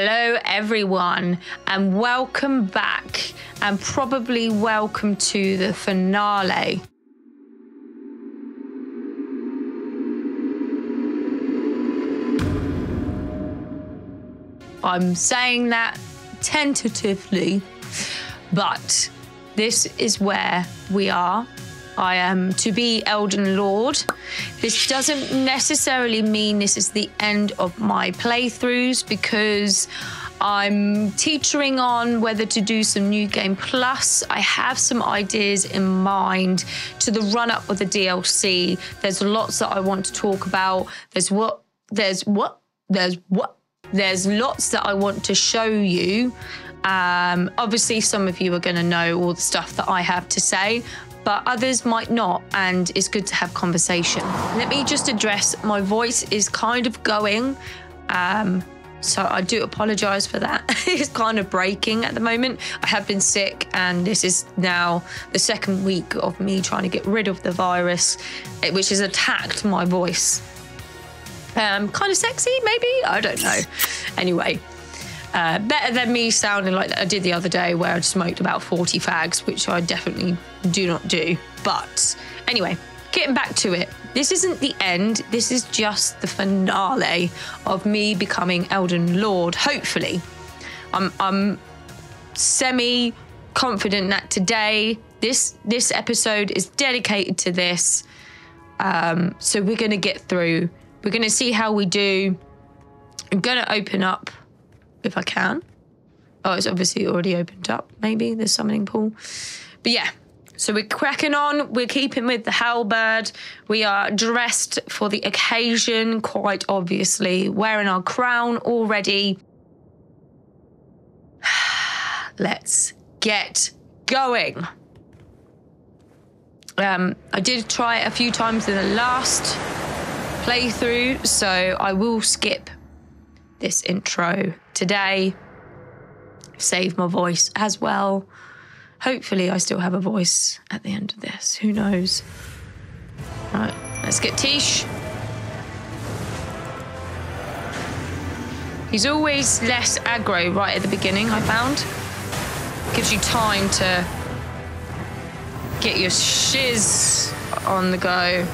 Hello everyone, and welcome back, and probably welcome to the finale. I'm saying that tentatively, but this is where we are. I am to be Elden Lord. This doesn't necessarily mean this is the end of my playthroughs, because I'm teetering on whether to do some New Game Plus. I have some ideas in mind to the run-up of the DLC. There's lots that I want to talk about. There's lots that I want to show you. Obviously, some of you are gonna know all the stuff that I have to say, but others might not, and it's good to have conversation. Let me just address, my voice is kind of going, so I do apologise for that. It's kind of breaking at the moment. I have been sick, and this is now the second week of me trying to get rid of the virus, which has attacked my voice. Kind of sexy, maybe? I don't know. Anyway. Better than me sounding like I did the other day, where I'd smoked about 40 fags, which I definitely do not do. But anyway, getting back to it. This isn't the end. This is just the finale of me becoming Elden Lord, hopefully. I'm semi-confident that today, this episode is dedicated to this. So we're going to get through. We're going to see how we do. I'm going to open up if I can. Oh, it's obviously already opened up, maybe, the summoning pool. But yeah, so we're cracking on. We're keeping with the halberd. We are dressed for the occasion, quite obviously. Wearing our crown already. Let's get going. I did try it a few times in the last playthrough, so I will skip this intro today, save my voice as well. Hopefully I still have a voice at the end of this, who knows. Right, let's get Tish. He's always less aggro right at the beginning, I found. Gives you time to get your shiz on the go.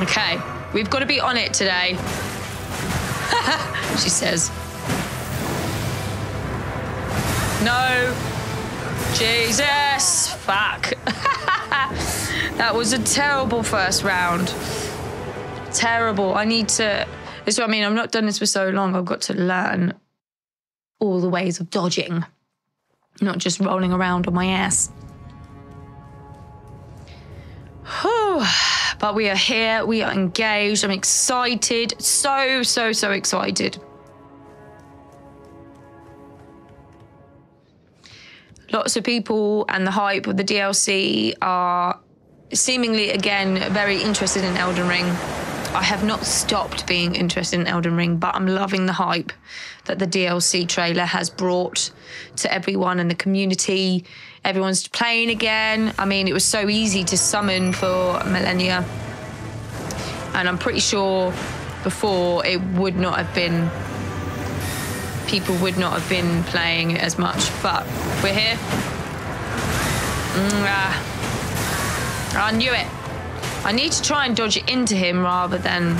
Okay, we've got to be on it today. She says. No. Jesus. Fuck. That was a terrible first round. Terrible. I need to... That's what I mean. I've not done this for so long. I've got to learn all the ways of dodging. Not just rolling around on my ass. Whew. But we are here, we are engaged, I'm excited, so excited. Lots of people and the hype of the DLC are seemingly, again, very interested in Elden Ring. I have not stopped being interested in Elden Ring, but I'm loving the hype that the DLC trailer has brought to everyone in the community. Everyone's playing again. I mean, it was so easy to summon for Malenia. And I'm pretty sure before it would not have been, people would not have been playing as much, but we're here. I knew it. I need to try and dodge it into him rather than,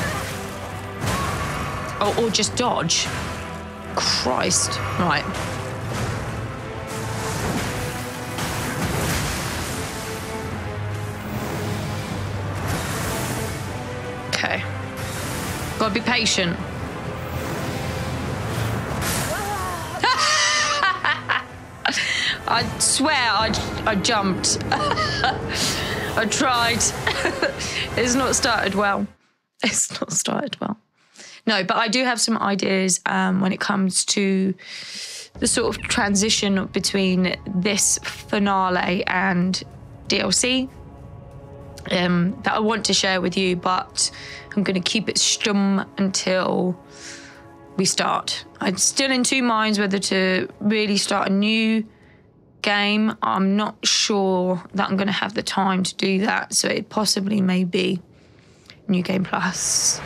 or just dodge. Christ, right. Okay, gotta be patient. I swear I jumped. I tried. It's not started well. It's not started well. No, but I do have some ideas when it comes to the sort of transition between this finale and DLC that I want to share with you, but I'm going to keep it stum until we start. I'm still in two minds whether to really start a new game. I'm not sure that I'm going to have the time to do that, so it possibly may be New Game Plus.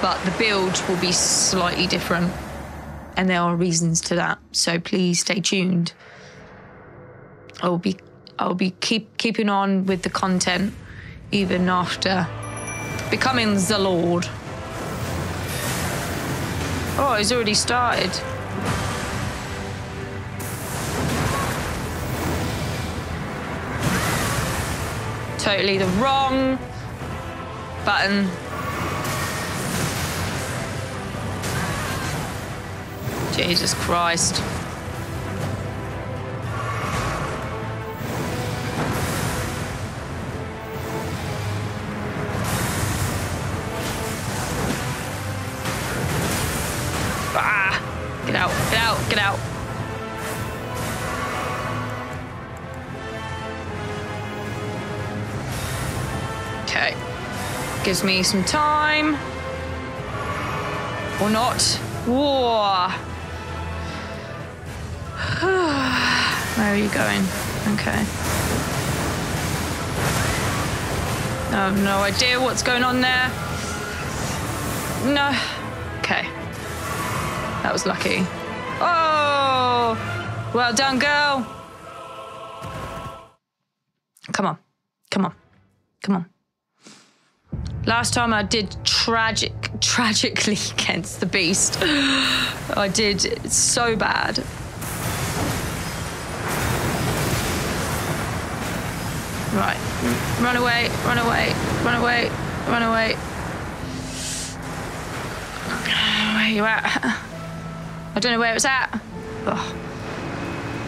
but the build will be slightly different, and there are reasons to that, so please stay tuned. I'll be keeping on with the content even after becoming the Lord. Oh, it's already started. Totally the wrong button. Jesus Christ. Get out, get out, get out. Okay. Gives me some time. Or not. Whoa. Where are you going? Okay. I have no idea what's going on there. No. Okay. That was lucky. Oh! Well done, girl! Come on. Come on. Come on. Last time I did tragically against the beast. I did so bad. Right. Run away, run away, run away, run away. Where are you at? I don't know where it's at. Oh,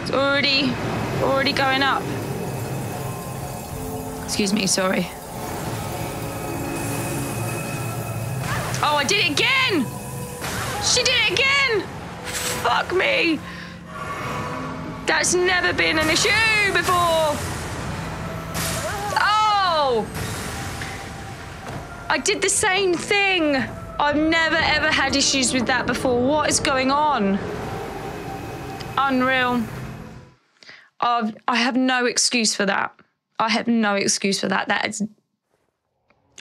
it's already going up. Excuse me, sorry. Oh, I did it again! She did it again! Fuck me! That's never been an issue before! Oh! I did the same thing! I've never ever had issues with that before. What is going on? Unreal. I have no excuse for that. I have no excuse for that. That is,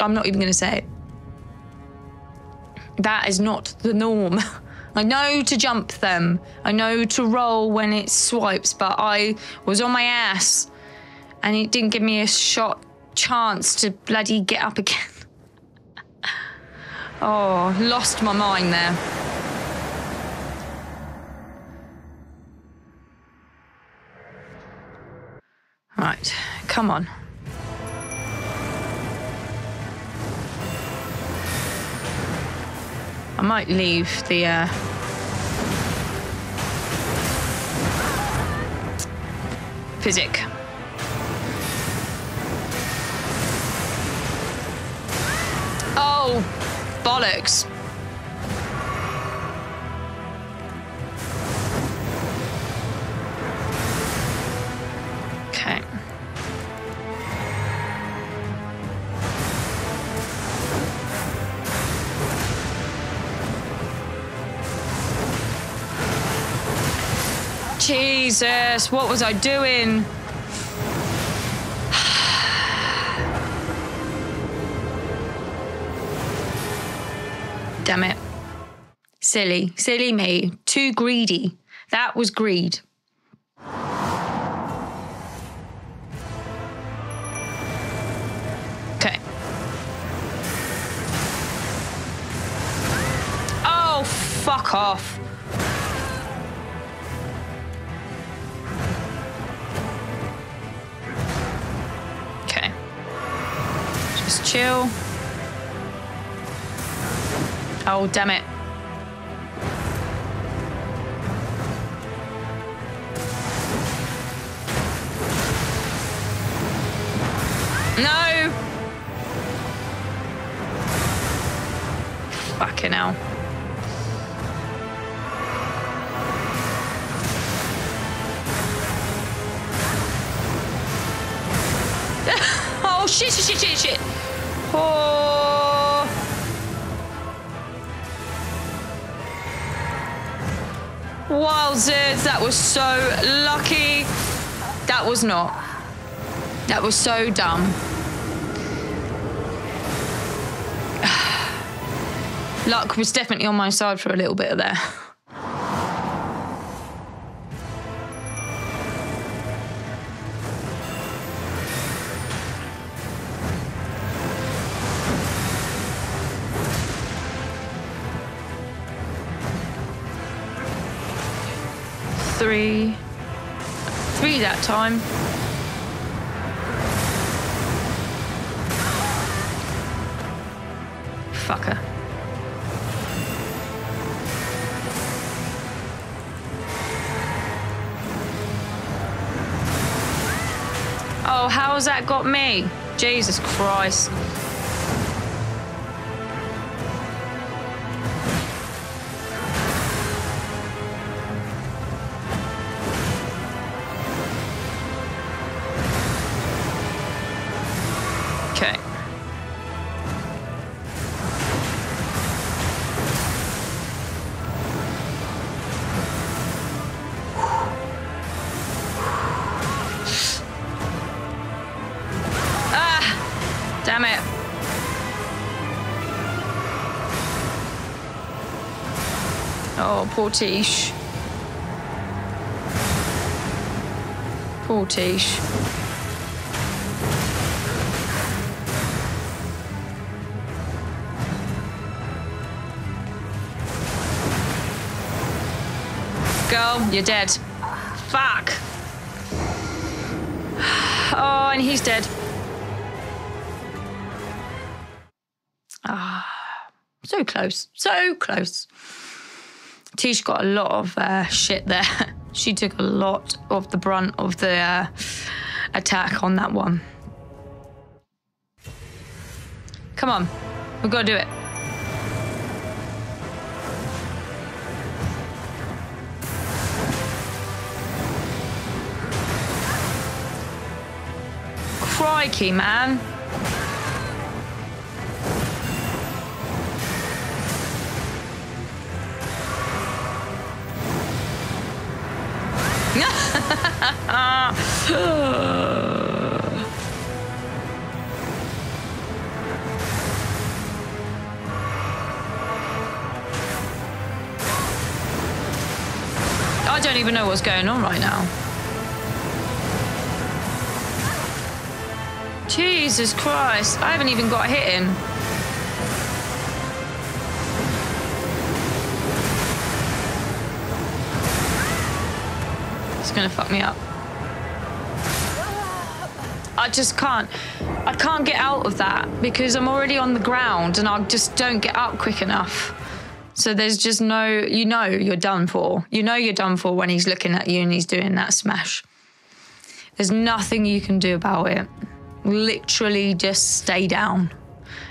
I'm not even gonna say it. That is not the norm. I know to jump them. I know to roll when it swipes, but I was on my ass and it didn't give me a shot chance to bloody get up again. Oh, lost my mind there. Right, come on. I might leave the... physic. Oh! Bollocks. Okay. Jesus, what was I doing? Damn it. Silly. Silly me. Too greedy. That was greed. Okay. Oh, fuck off. Okay. Just chill. Oh, damn it. No! Fucking hell. Oh, shit, shit, shit, shit, shit. Oh. Wowzers, that was so lucky. That was not. That was so dumb. Luck was definitely on my side for a little bit of there. Three that time. Fucker. Oh, how has that got me? Jesus Christ. Poor Tish. Poor Tish. Girl, you're dead. Fuck. Oh, and he's dead. Ah, so close. So close. Tish got a lot of shit there. She took a lot of the brunt of the attack on that one. Come on, we've got to do it. Crikey, man. I don't even know what's going on right now. Jesus Christ, I haven't even got a hit in. It's gonna fuck me up. I just can't. I can't get out of that because I'm already on the ground and I just don't get up quick enough. So there's just no, you know you're done for. You know you're done for when he's looking at you and he's doing that smash. There's nothing you can do about it. Literally just stay down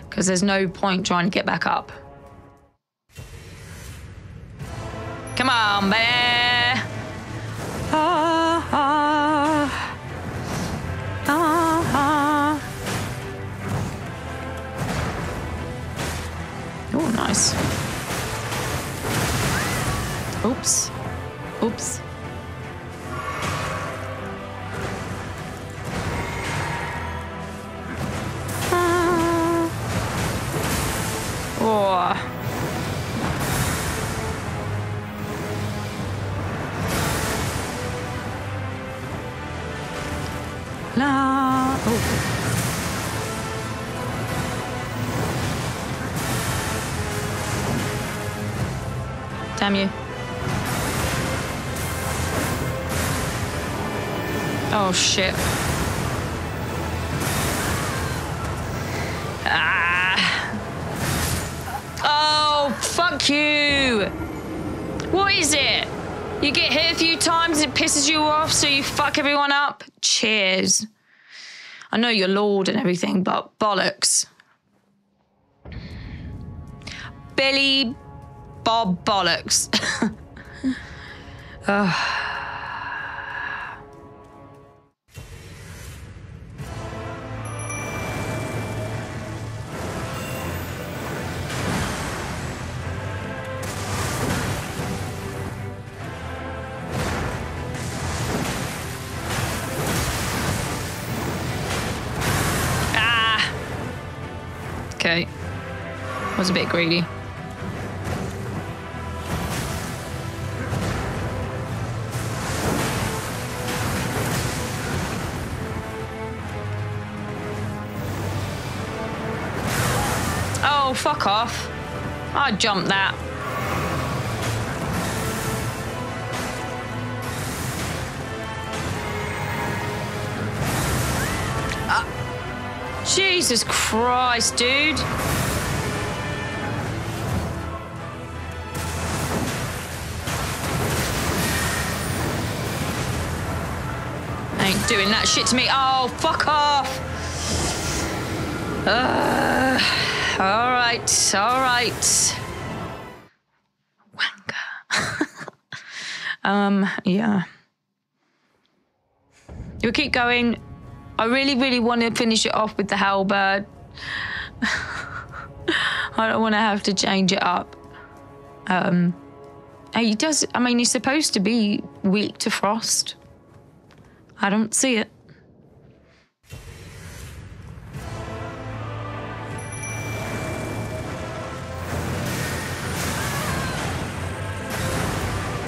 because there's no point trying to get back up. Come on, baby. Ah, ah, ah, ah. Oh, nice. Oops. Oops. Ah. Oh. La. Oh. Damn you. Oh, shit. Ah. Oh, fuck you. What is it? You get hit a few times, it pisses you off, so you fuck everyone up? Cheers. I know you're Lord and everything, but bollocks. Billy Bob bollocks. Was a bit greedy. fuck off. I'd jump that. Jesus Christ, dude. Ain't doing that shit to me. Oh, fuck off. All right, all right. Wanker. Yeah. We'll keep going. I really, really want to finish it off with the halberd. I don't want to have to change it up. He does, I mean, he's supposed to be weak to frost. I don't see it.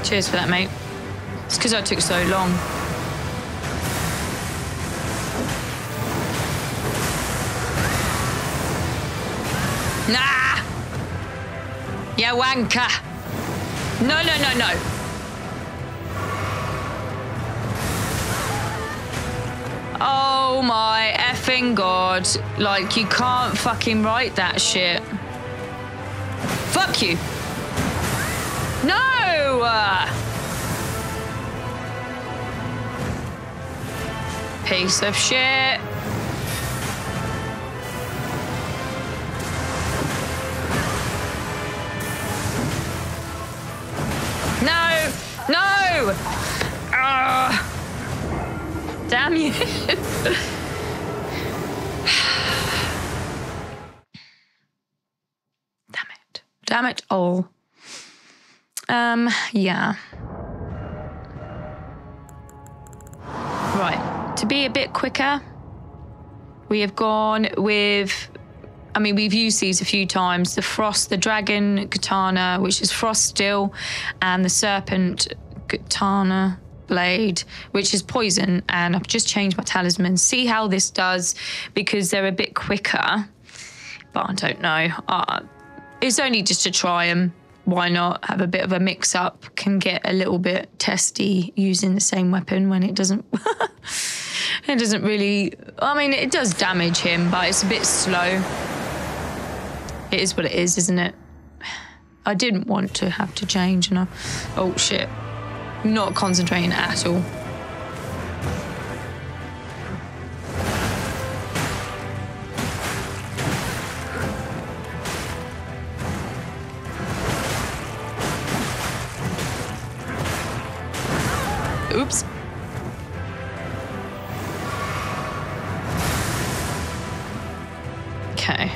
Cheers for that, mate. It's because I took so long. Nah! Ya wanker! No, no, no, no! Oh my effing god. Like, you can't fucking write that shit. Fuck you! No! Piece of shit. No! No! Damn you. Damn it. Damn it all. Yeah. Right. To be a bit quicker, we have gone with... I mean, we've used these a few times. The Frost, the Dragon Katana, which is Frost Steel, and the Serpent Katana Blade, which is Poison. And I've just changed my talisman. See how this does, because they're a bit quicker. But I don't know. It's only just to try them. Why not have a bit of a mix-up? Can get a little bit testy using the same weapon when it doesn't... it doesn't really... I mean, it does damage him, but it's a bit slow. It is what it is, isn't it? I didn't want to have to change, and I... Oh, shit. Not concentrating at all. Oops. Okay.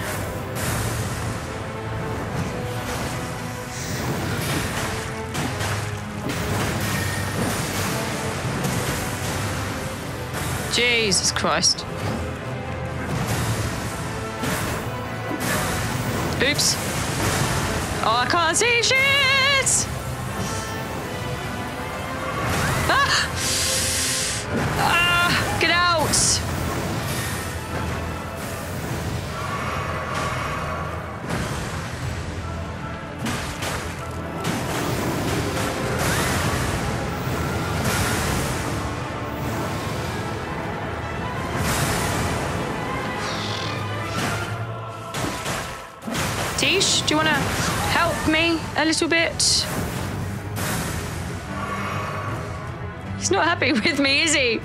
Jesus Christ. Oops. Oh, I can't see shit! Ah! Ah! Get out! Tish, do you want to help me a little bit? He's not happy with me, is he?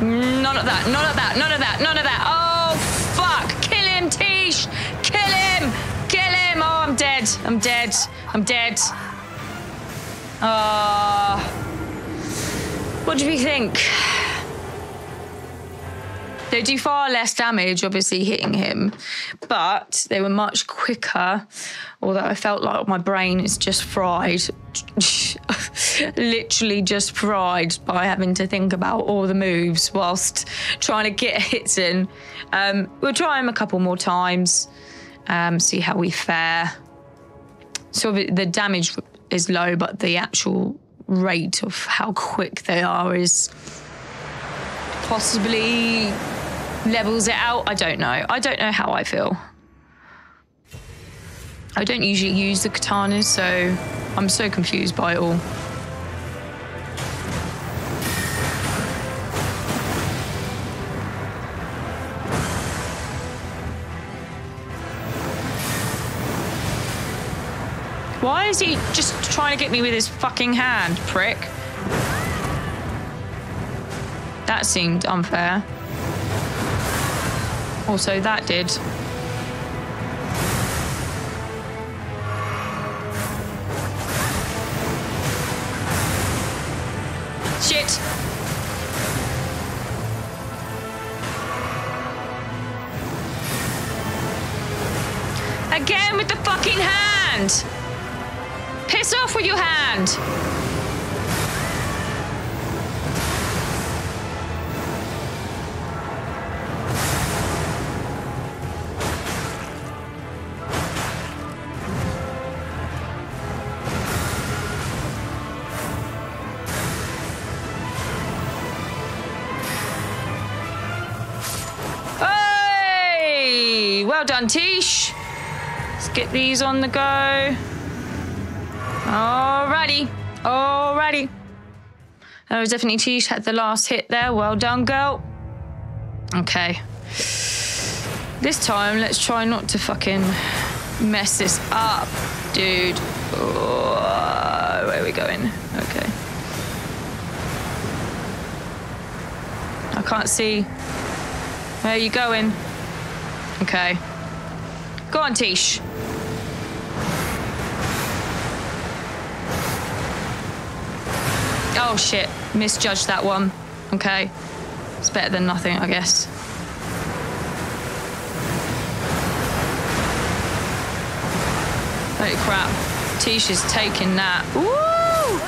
None of that, none of that, none of that, none of that. Oh, fuck. Kill him, Tish. Kill him. Kill him. Oh, I'm dead. I'm dead. I'm dead. What do you think? They do far less damage, obviously, hitting him, but they were much quicker, although I felt like my brain is just fried. Literally just fried by having to think about all the moves whilst trying to get hits in. We'll try him a couple more times, see how we fare. So the damage is low, but the actual rate of how quick they are is possibly levels it out. I don't know. I don't know how I feel. I don't usually use the katanas, so I'm so confused by it all. Why is he just trying to get me with his fucking hand, prick? That seemed unfair. Also, that did. Shit. Again with the fucking hand. Piss off with your hand. Hey, well done, Tish. Let's get these on the go. Alrighty, alrighty. That was definitely Tish had the last hit there. Well done, girl. Okay. This time, let's try not to fucking mess this up, dude. Oh, where are we going? Okay. I can't see. Where are you going? Okay. Go on, Tish. Oh shit, misjudged that one. Okay, it's better than nothing, I guess. Holy crap, Tish is taking that. Woo!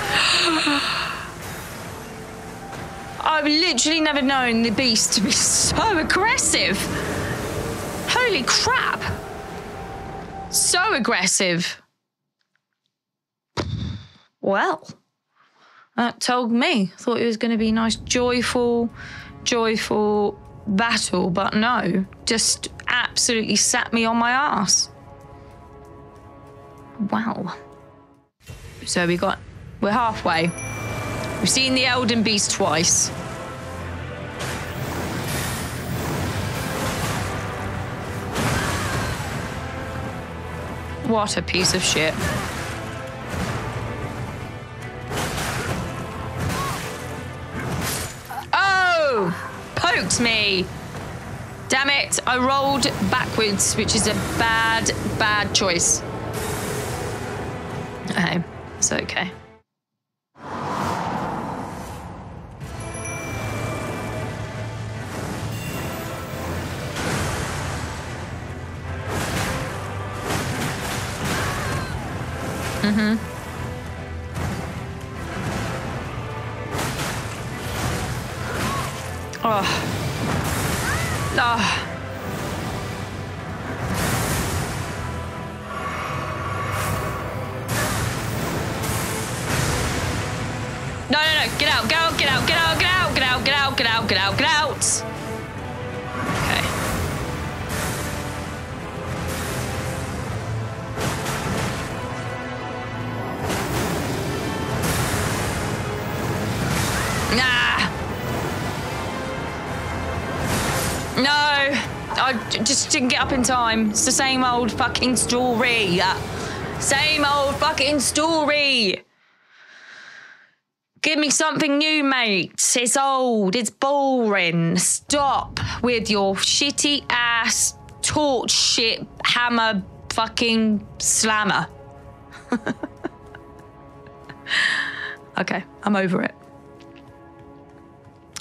I've literally never known the beast to be so aggressive. Holy crap. So aggressive. Well. That told me. Thought it was going to be a nice, joyful battle, but no. Just absolutely sat me on my ass. Wow. So we're halfway. We've seen the Elden Beast twice. What a piece of shit. Poked me. Damn it, I rolled backwards, which is a bad choice. Okay, it's okay. Mm-hmm. Oh. Oh. No, get out, get out. Okay. No, I just didn't get up in time. It's the same old fucking story. Same old fucking story. Give me something new, mate. It's old, it's boring. Stop with your shitty ass torch shit hammer fucking slammer. Okay, I'm over it.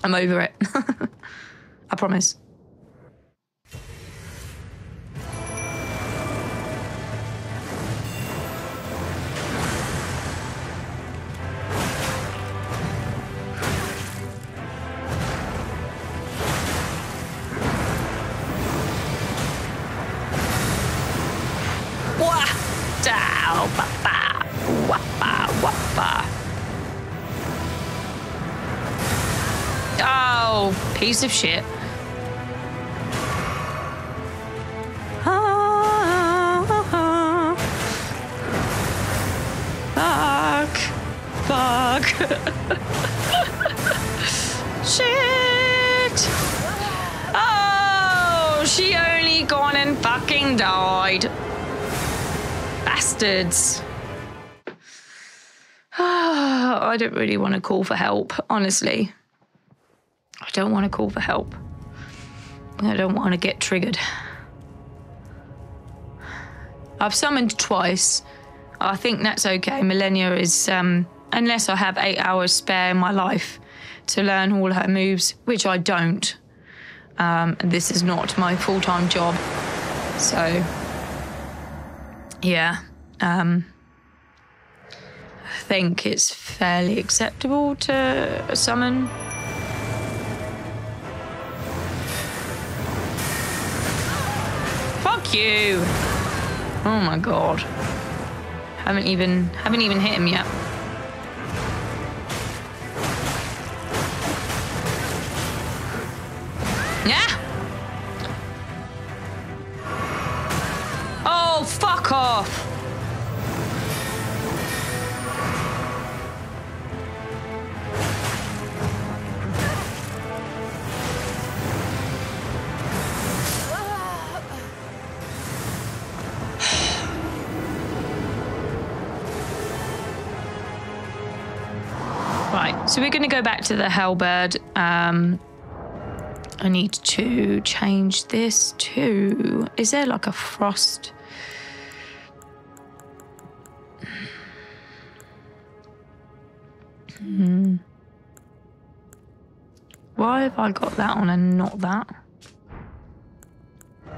I'm over it. I promise. little piece of shit. Shit! Oh, she only gone and fucking died. Bastards. Oh, I don't really want to call for help, honestly. I don't want to call for help. I don't want to get triggered. I've summoned twice. I think that's okay. Malenia is, unless I have 8 hours spare in my life to learn all her moves, which I don't. This is not my full-time job. So, yeah. I think it's fairly acceptable to summon. Fuck you! Oh my god. Haven't even hit him yet. Yeah. Oh, fuck off. Right, so we're going to go back to the Halberd. I need to change this to... Is there like a frost? Why have I got that on and not that?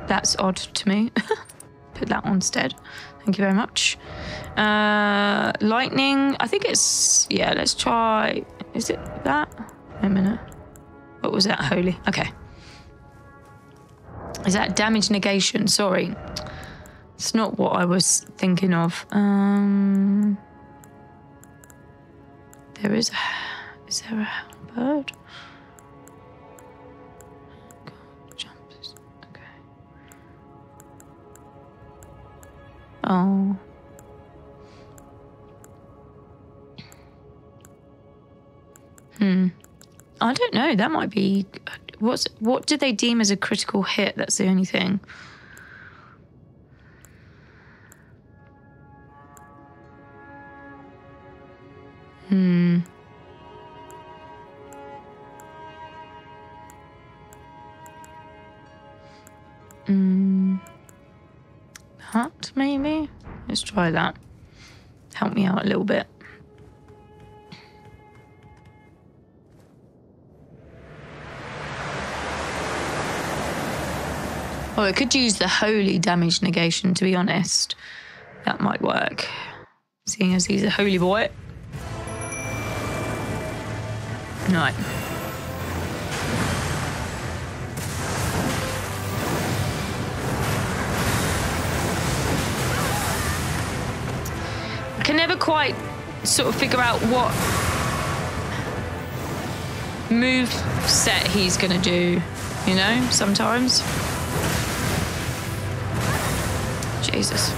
That's odd to me. Put that on instead. Thank you very much. Lightning. I think it's... Yeah, let's try... Is it that? Wait a minute. What was that? Holy. Okay. Is that damage negation? Sorry. It's not what I was thinking of. There is... Is there a bird? Jumps. Okay. Oh... I don't know. That might be... What do they deem as a critical hit? That's the only thing. That, maybe? Let's try that. Help me out a little bit. Oh, I could use the holy damage negation, to be honest. That might work, seeing as he's a holy boy. Right. I can never quite sort of figure out what move set he's going to do, you know, sometimes. Jesus.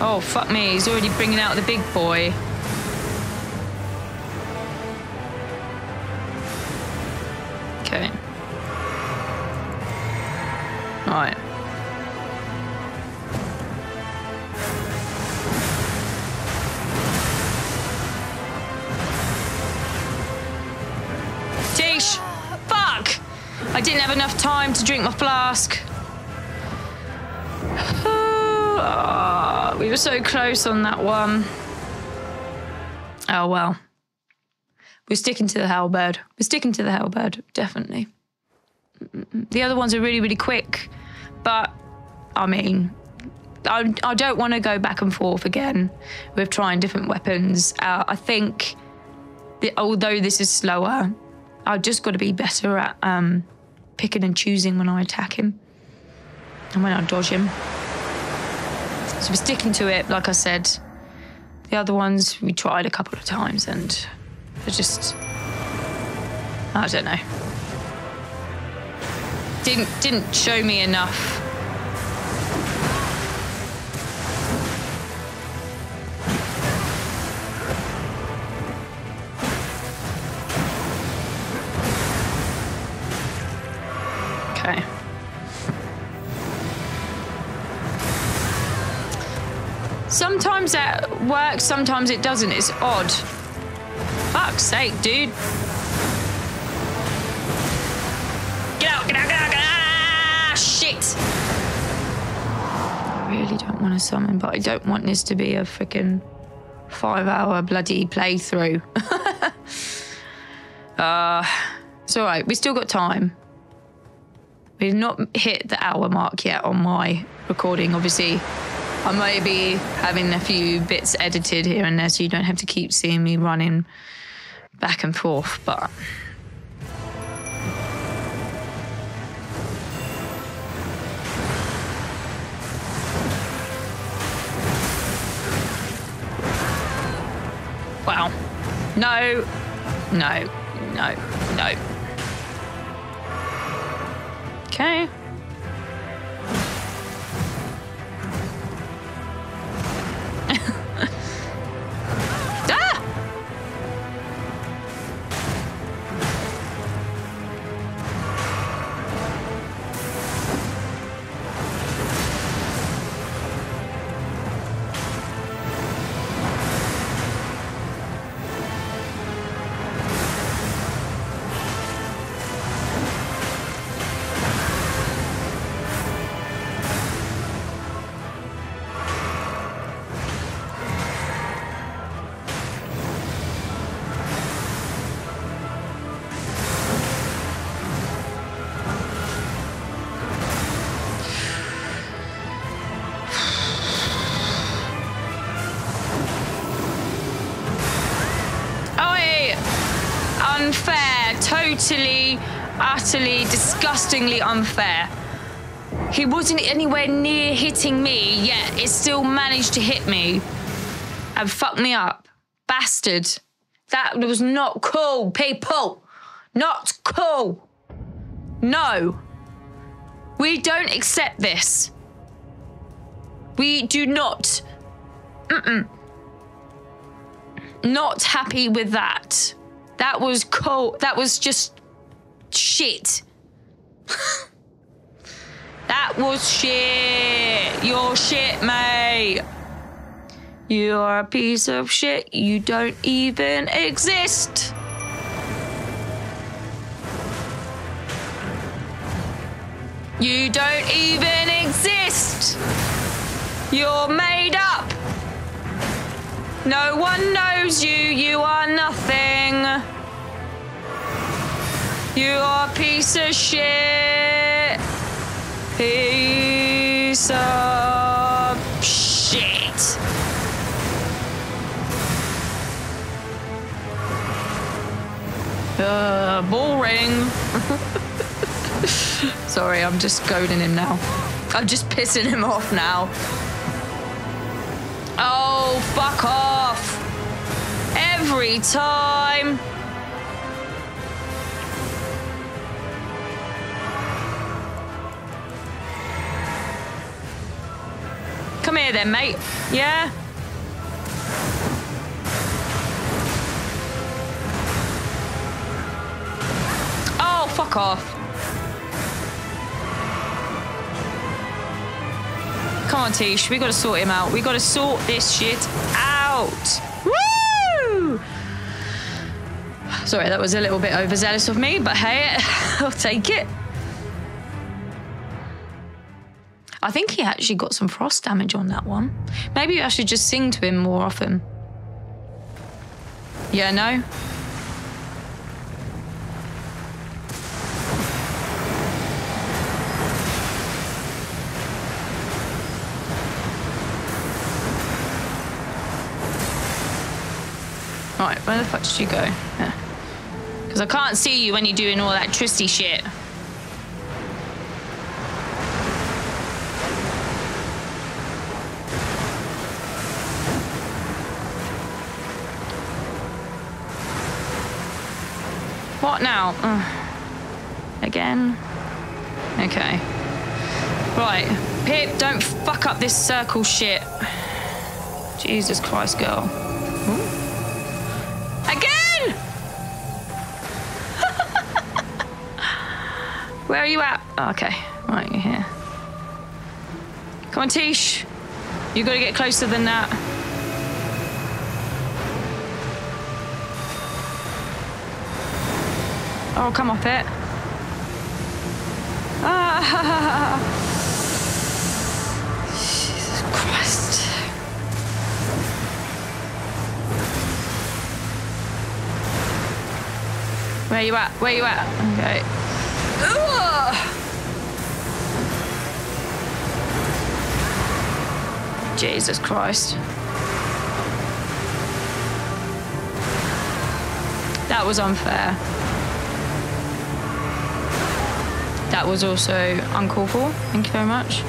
Oh, fuck me. He's already bringing out the big boy. Okay. Right. Sheesh. Fuck! I didn't have enough time to drink my flask. We were so close on that one. Oh, well. We're sticking to the Halberd. We're sticking to the Halberd, definitely. The other ones are really, really quick. But, I mean, I don't want to go back and forth again with trying different weapons. I think, although this is slower, I've just got to be better at picking and choosing when I attack him and when I dodge him. So we're sticking to it, like I said. The other ones we tried a couple of times and they're just I don't know. Didn't show me enough. Okay. Sometimes that works, sometimes it doesn't. It's odd. Fuck's sake, dude. Get out, get out, get out, get out! Ah, shit! I really don't want to summon, but I don't want this to be a freaking 5-hour bloody playthrough. It's all right. We've still got time. We've not hit the hour mark yet on my recording, obviously. I might be having a few bits edited here and there so you don't have to keep seeing me running back and forth, but... Wow. No. No. No. No. Okay. Utterly, utterly, disgustingly unfair. He wasn't anywhere near hitting me, yet it still managed to hit me and fuck me up. Bastard. That was not cool, people. Not cool. No. We don't accept this. We do not. Mm-mm. Not happy with that. That was cold. That was just shit. That was shit. You're shit, mate. You're a piece of shit. You don't even exist. You don't even exist. You're made up. No one knows you. You are nothing. You are a piece of shit. Piece of shit. Boring. Sorry, I'm just goading him now. I'm just pissing him off now. Oh, fuck off. Every time. Come here then, mate. Yeah? Oh, fuck off. Come on, Tish. We gotta sort him out. We gotta sort this shit out. Woo! Sorry, that was a little bit overzealous of me, but hey, I'll take it. I think he actually got some frost damage on that one. Maybe I should just sing to him more often. Yeah, no? Right, where the fuck did you go? Because yeah. I can't see you when you're doing all that tristy shit. What now? Ugh. Again? Okay. Right. Pip, don't fuck up this circle shit. Jesus Christ, girl. Ooh. Again! Where are you at? Oh, okay. Right, you're here. Come on, Tish. You've got to get closer than that. Oh, come off it. Ah! Jesus Christ. Where you at? Where you at? Okay. Ooh! Jesus Christ. That was unfair. That was also uncalled for. Thank you very much.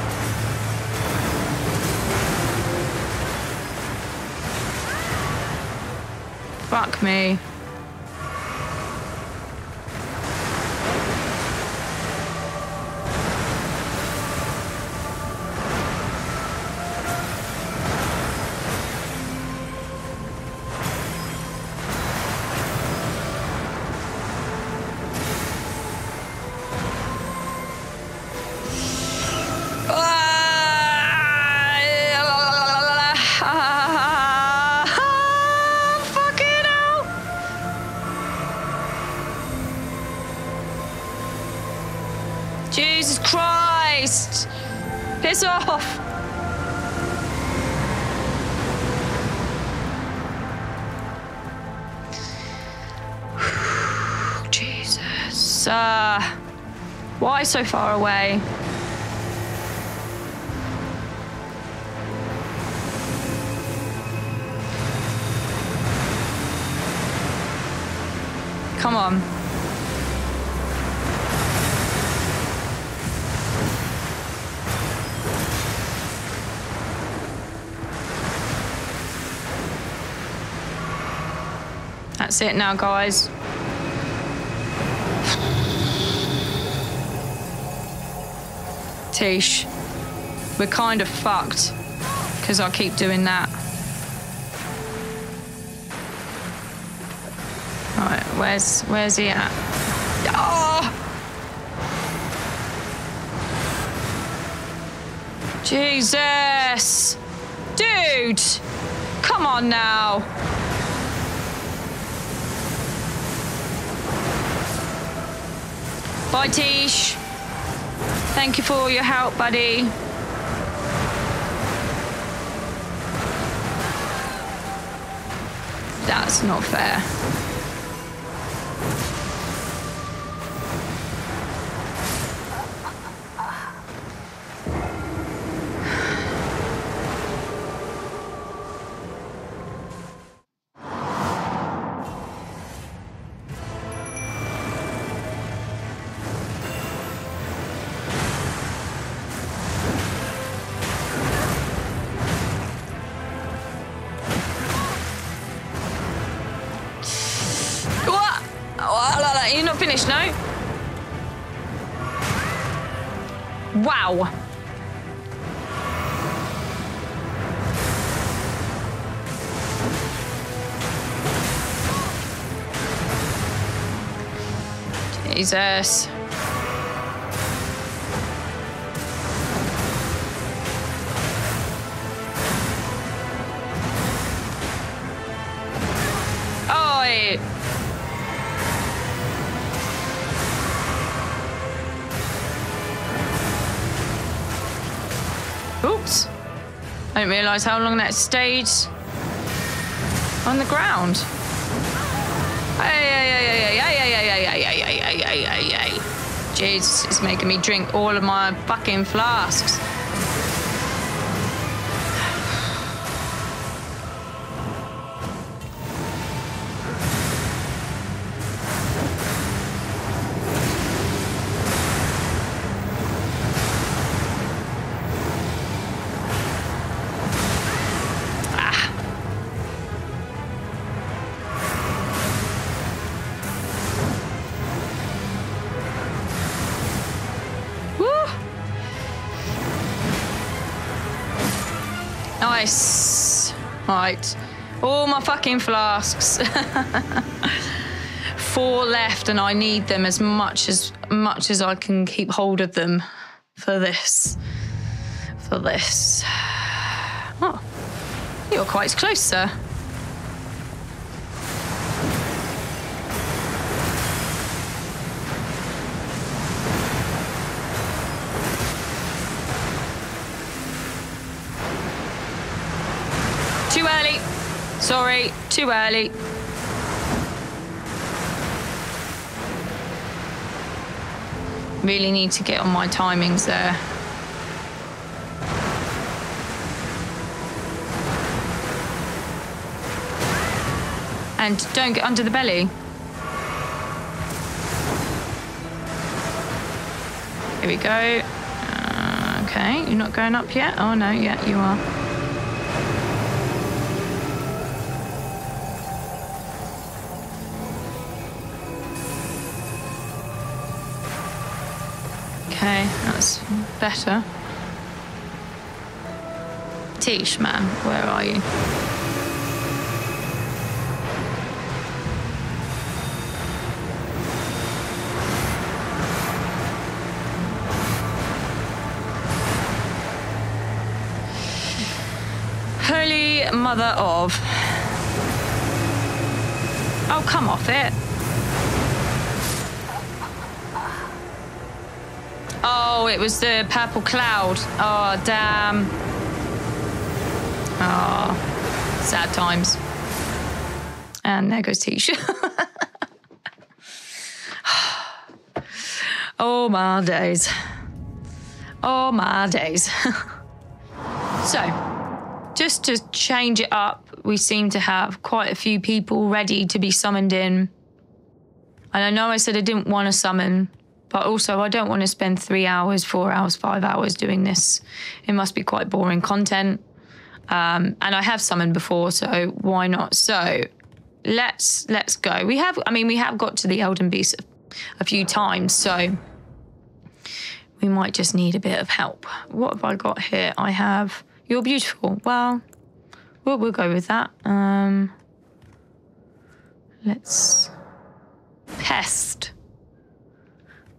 Fuck me. Why so far away? Come on. That's it now, guys. Tish, we're kind of fucked because I keep doing that. Right, where's he at? Oh! Jesus! Dude! Come on now! Bye, Tish. Thank you for all your help, buddy. That's not fair. Jesus. Oi. Oops. I didn't realise how long that stayed on the ground. Jesus, it's making me drink all of my fucking flasks. Nice. Right. All my fucking flasks. 4 left, and I need them as much as I can keep hold of them for this. For this. Oh. You're quite close, sir. Too early. Sorry, too early. Really need to get on my timings there. And don't get under the belly. Here we go. Okay, you're not going up yet? Oh no, yeah, you are. Okay, that's better. Teach, man, where are you? Holy mother of... Oh, come off it. Oh, it was the purple cloud. Oh, damn. Oh, sad times. And there goes Tish. Oh, my days. Oh, my days. So... just to change it up, we seem to have quite a few people ready to be summoned in. And I know I said I didn't want to summon, but also I don't want to spend 3 hours, 4 hours, 5 hours doing this. It must be quite boring content. And I have summoned before, so why not? So let's go. We have, I mean, we have got to the Elden Beast a few times, so we might just need a bit of help. What have I got here? I have... You're beautiful. Well, we'll go with that. Let's... Pest.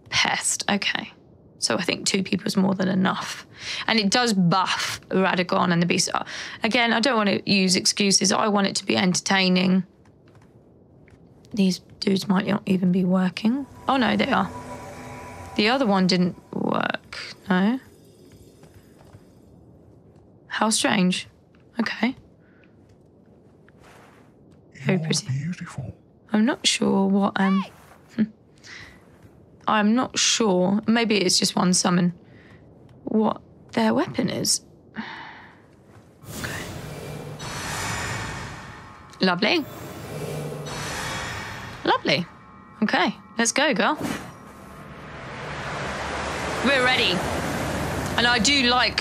Pest, okay. So I think 2 people is more than enough. And it does buff Radagon and the Beast. Again, I don't want to use excuses. I want it to be entertaining. These dudes might not even be working. Oh, no, they are. The other one didn't work, no. How strange. Okay. Very pretty. Beautiful. I'm not sure what I'm not sure. Maybe it's just one summon. What their weapon is. Okay. Lovely. Lovely. Okay. Let's go, girl. We're ready. And I do like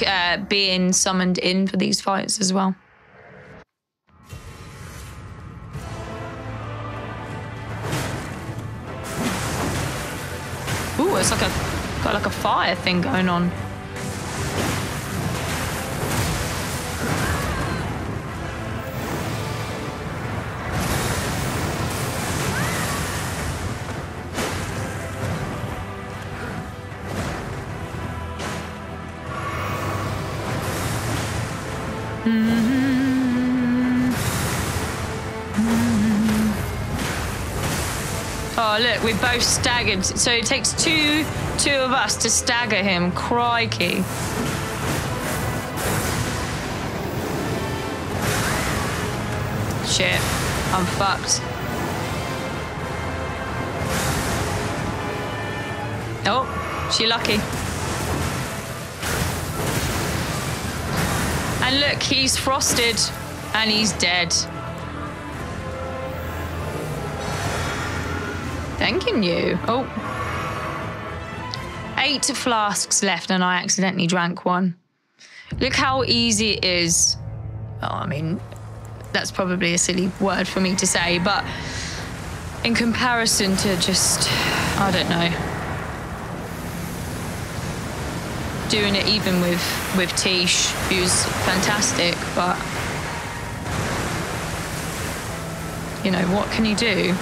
being summoned in for these fights as well. Ooh, it's like a got like a fire thing going on. Oh, look, we both staggered. So it takes two of us to stagger him. Crikey. Shit. I'm fucked. Oh, she lucky. And look, he's frosted and he's dead. Thanking you. Oh. 8 flasks left and I accidentally drank one. Look how easy it is. Oh, I mean, that's probably a silly word for me to say, but in comparison to just, I don't know. doing it even with Tish, who's fantastic, but you know, what can you do?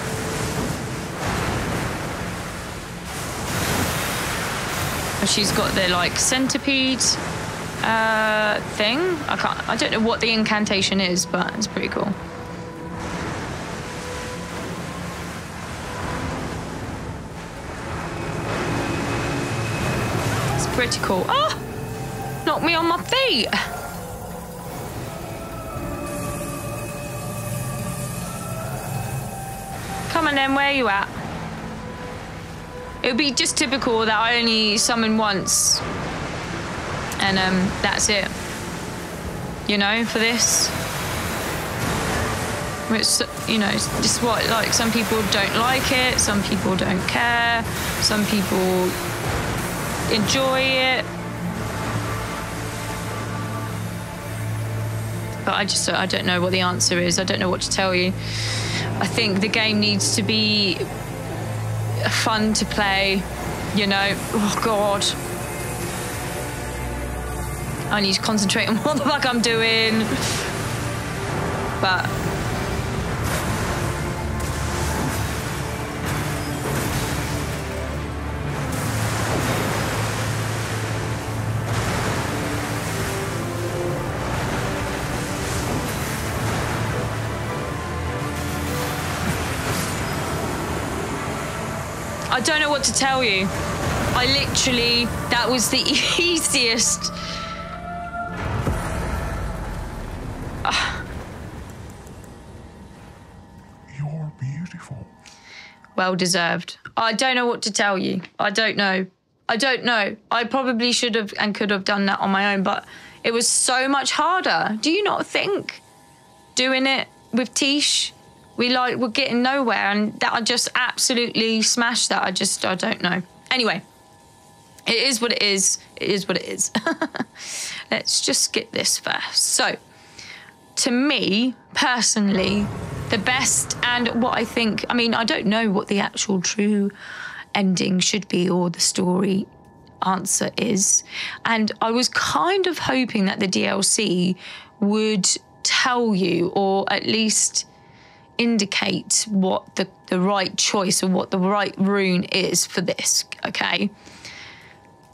She's got the like centipede thing. I don't know what the incantation is, but it's pretty cool. It's pretty cool. Ah! Oh! Knocked me on my feet! Come on then, where are you at? It would be just typical that I only summon once and that's it, you know, for this. Which, you know, just what, like, some people don't like it, some people don't care, some people enjoy it. But I don't know what the answer is. I don't know what to tell you. I think the game needs to be fun to play, you know. Oh god, I need to concentrate on what the fuck I'm doing. But I don't know what to tell you. I literally, that was the easiest. You're beautiful. Well deserved. I don't know what to tell you. I don't know. I don't know. I probably should have and could have done that on my own, but it was so much harder. Do you not think? Doing it with Tish? We're getting nowhere, and that I just absolutely smashed that. I don't know. Anyway, it is what it is. It is what it is. Let's just get this first. So, to me, personally, the best and what I think, I mean, I don't know what the actual true ending should be or the story answer is. And I was kind of hoping that the DLC would tell you, or at least indicate what the right choice or what the right rune is for this, okay?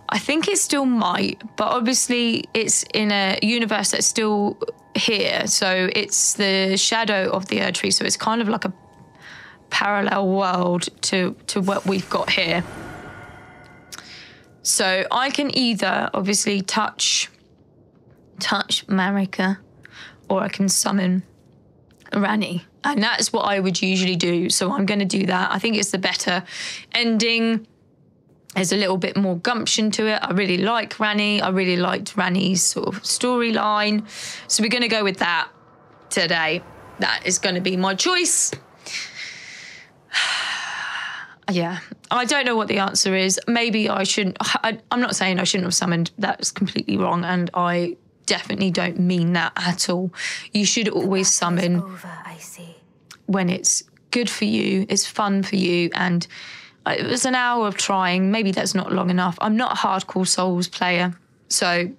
I think it still might, but obviously it's in a universe that's still here, so it's the shadow of the Erdtree, so it's kind of like a parallel world to what we've got here. So I can either obviously touch Marika, or I can summon Ranni, and that's what I would usually do, so I'm going to do that. I think it's the better ending. There's a little bit more gumption to it. I really like Ranni. I really liked Ranni's sort of storyline, so we're going to go with that today. That is going to be my choice. Yeah, I don't know what the answer is. Maybe I shouldn't. I'm not saying I shouldn't have summoned. That's completely wrong, and I definitely don't mean that at all. You should always summon when it's good for you, it's fun for you, and it was an hour of trying. Maybe that's not long enough. I'm not a hardcore Souls player, so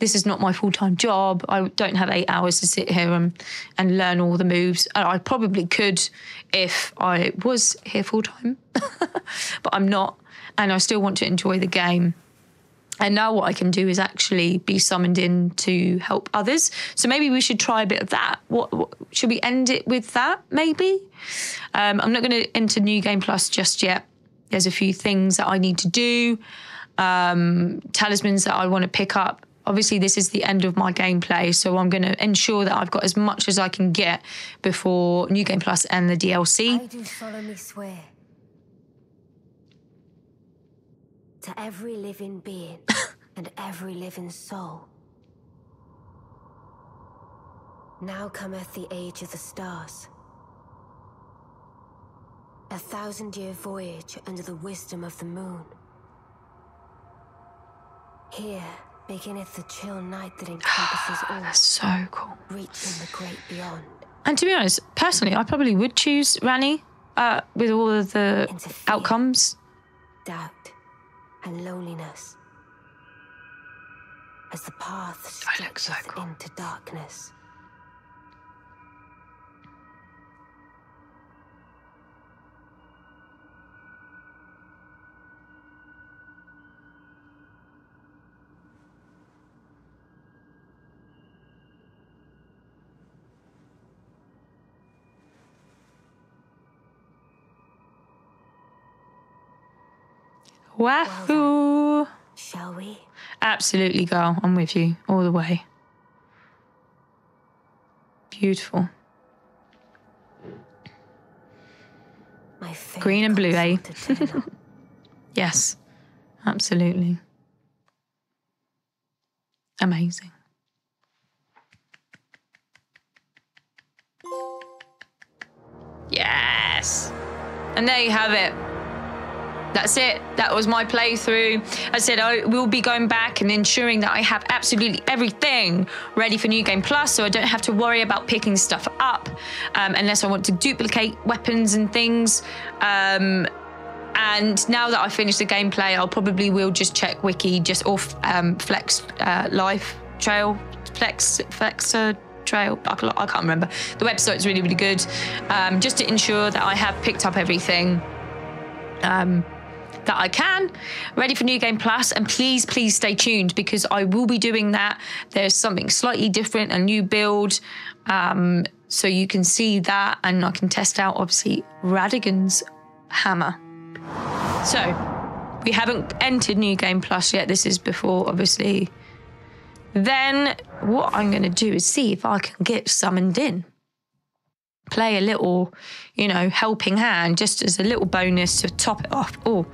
this is not my full-time job. I don't have 8 hours to sit here and learn all the moves. I probably could if I was here full-time, but I'm not, and I still want to enjoy the game. And now what I can do is actually be summoned in to help others. So maybe we should try a bit of that. What should we end it with that, maybe? I'm not going to enter New Game Plus just yet. There's a few things that I need to do. Talismans that I want to pick up. Obviously, this is the end of my gameplay, so I'm going to ensure that I've got as much as I can get before New Game Plus and the DLC. I do solemnly swear to every living being and every living soul. Now cometh the age of the stars. A 1,000-year voyage under the wisdom of the moon. Here beginneth the chill night that encompasses all. That's so cool. Reaching the great beyond. And to be honest, personally, I probably would choose Ranni with all of the outcomes. Doubt and loneliness. as the path stretches into darkness. Wahoo! Well, shall we? Absolutely, girl. I'm with you all the way. Beautiful. My green and blue, eh? Yes, absolutely. Amazing. Yes! And there you have it. That's it. That was my playthrough. I said I will be going back and ensuring that I have absolutely everything ready for New Game Plus, so I don't have to worry about picking stuff up unless I want to duplicate weapons and things. And now that I've finished the gameplay, I'll probably will just check Wiki, just off Flex Life Trail, Flexer Trail. I can't remember. The website's really, really good, just to ensure that I have picked up everything that I can, ready for New Game Plus. And please, please stay tuned, because I will be doing that. There's something slightly different, a new build, so you can see that, and I can test out, obviously, Radagon's hammer. So we haven't entered New Game Plus yet. This is before, obviously. Then what I'm going to do is see if I can get summoned in. Play a little, you know, helping hand, just as a little bonus to top it off. Oh,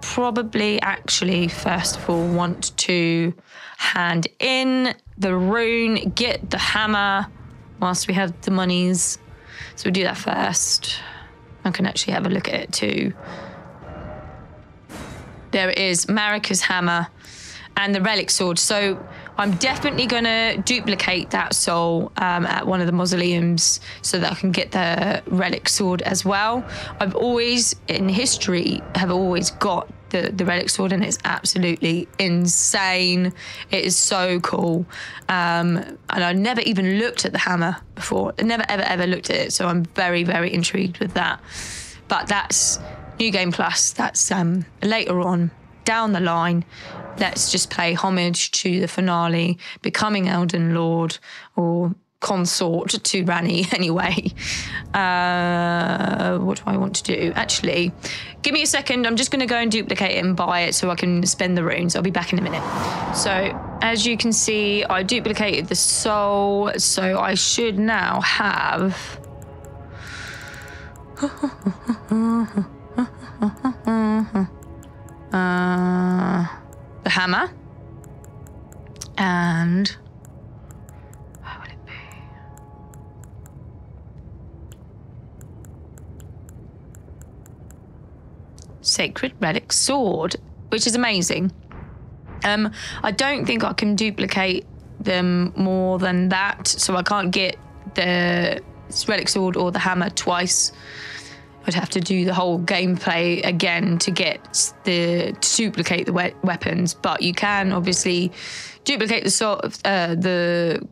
probably actually, first of all, want to hand in the rune, get the hammer whilst we have the monies. So we'll do that first. I can actually have a look at it too. There it is, Marika's hammer and the relic sword. So I'm definitely going to duplicate that soul at one of the mausoleums so that I can get the relic sword as well. I've always, in history, have always got the relic sword, and it's absolutely insane. It is so cool. And I never even looked at the hammer before. I never, ever, ever looked at it. So I'm very, very intrigued with that. But that's New Game Plus. That's later on down the line. Let's just pay homage to the finale, becoming Elden Lord, or consort to Ranni anyway. What do I want to do? Actually, give me a second. I'm just going to go and duplicate it and buy it so I can spend the runes. I'll be back in a minute. So as you can see, I duplicated the soul, so I should now have... the hammer, and where would it be? Sacred Relic Sword, which is amazing. I don't think I can duplicate them more than that, so I can't get the Relic Sword or the hammer twice. I'd have to do the whole gameplay again to get the duplicate the weapons, but you can obviously duplicate the soul, the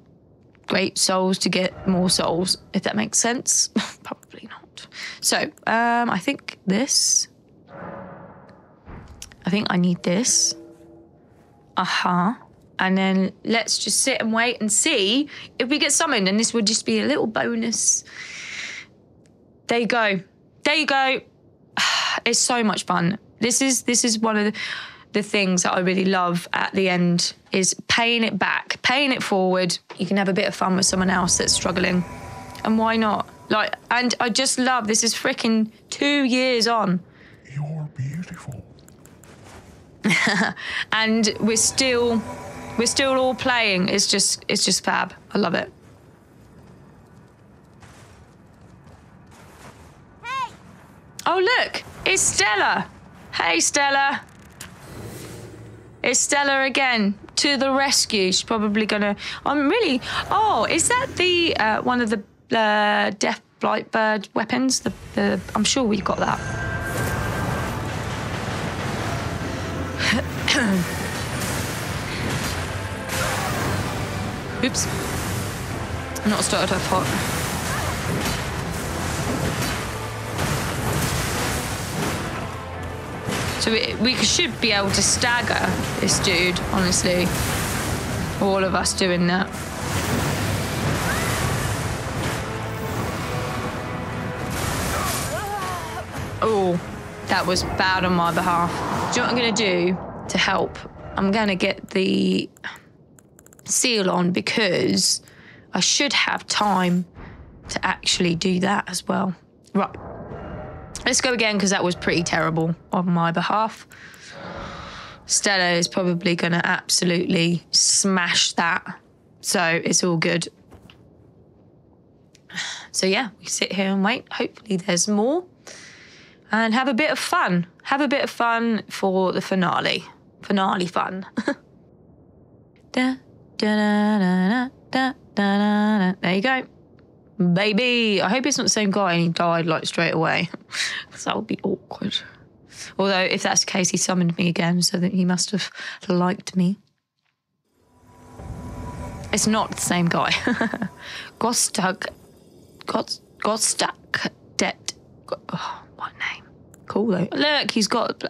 great souls, to get more souls, if that makes sense. Probably not. So I think this. I think I need this. And then let's just sit and wait and see if we get summoned, and this would just be a little bonus. There you go. There you go. It's so much fun. This is one of the things that I really love at the end, is paying it back, paying it forward. You can have a bit of fun with someone else that's struggling, and why not? Like, and I just love, this is freaking 2 years on. You're beautiful. And we're still all playing. It's just fab. I love it. Oh, look, it's Stella. Hey, Stella. It's Stella again, to the rescue. She's probably gonna, I'm really, oh, is that the, one of the Death Blightbird weapons? The I'm sure we've got that. Oops. Not started her pot. So we should be able to stagger this dude, honestly. All of us doing that. Oh, that was bad on my behalf. Do you know what I'm going to do to help? I'm going to get the seal on because I should have time to actually do that as well. Right. Let's go again because that was pretty terrible on my behalf. Stella is probably going to absolutely smash that. So it's all good. So yeah, we sit here and wait. Hopefully there's more. And have a bit of fun. Have a bit of fun for the finale. Finale fun. There you go. Baby. I hope it's not the same guy and he died like straight away. Because that would be awkward. Although if that's the case, he summoned me again, so that he must have liked me. It's not the same guy. Got stuck. Dead. Oh, what name? Cool though. Look, he's got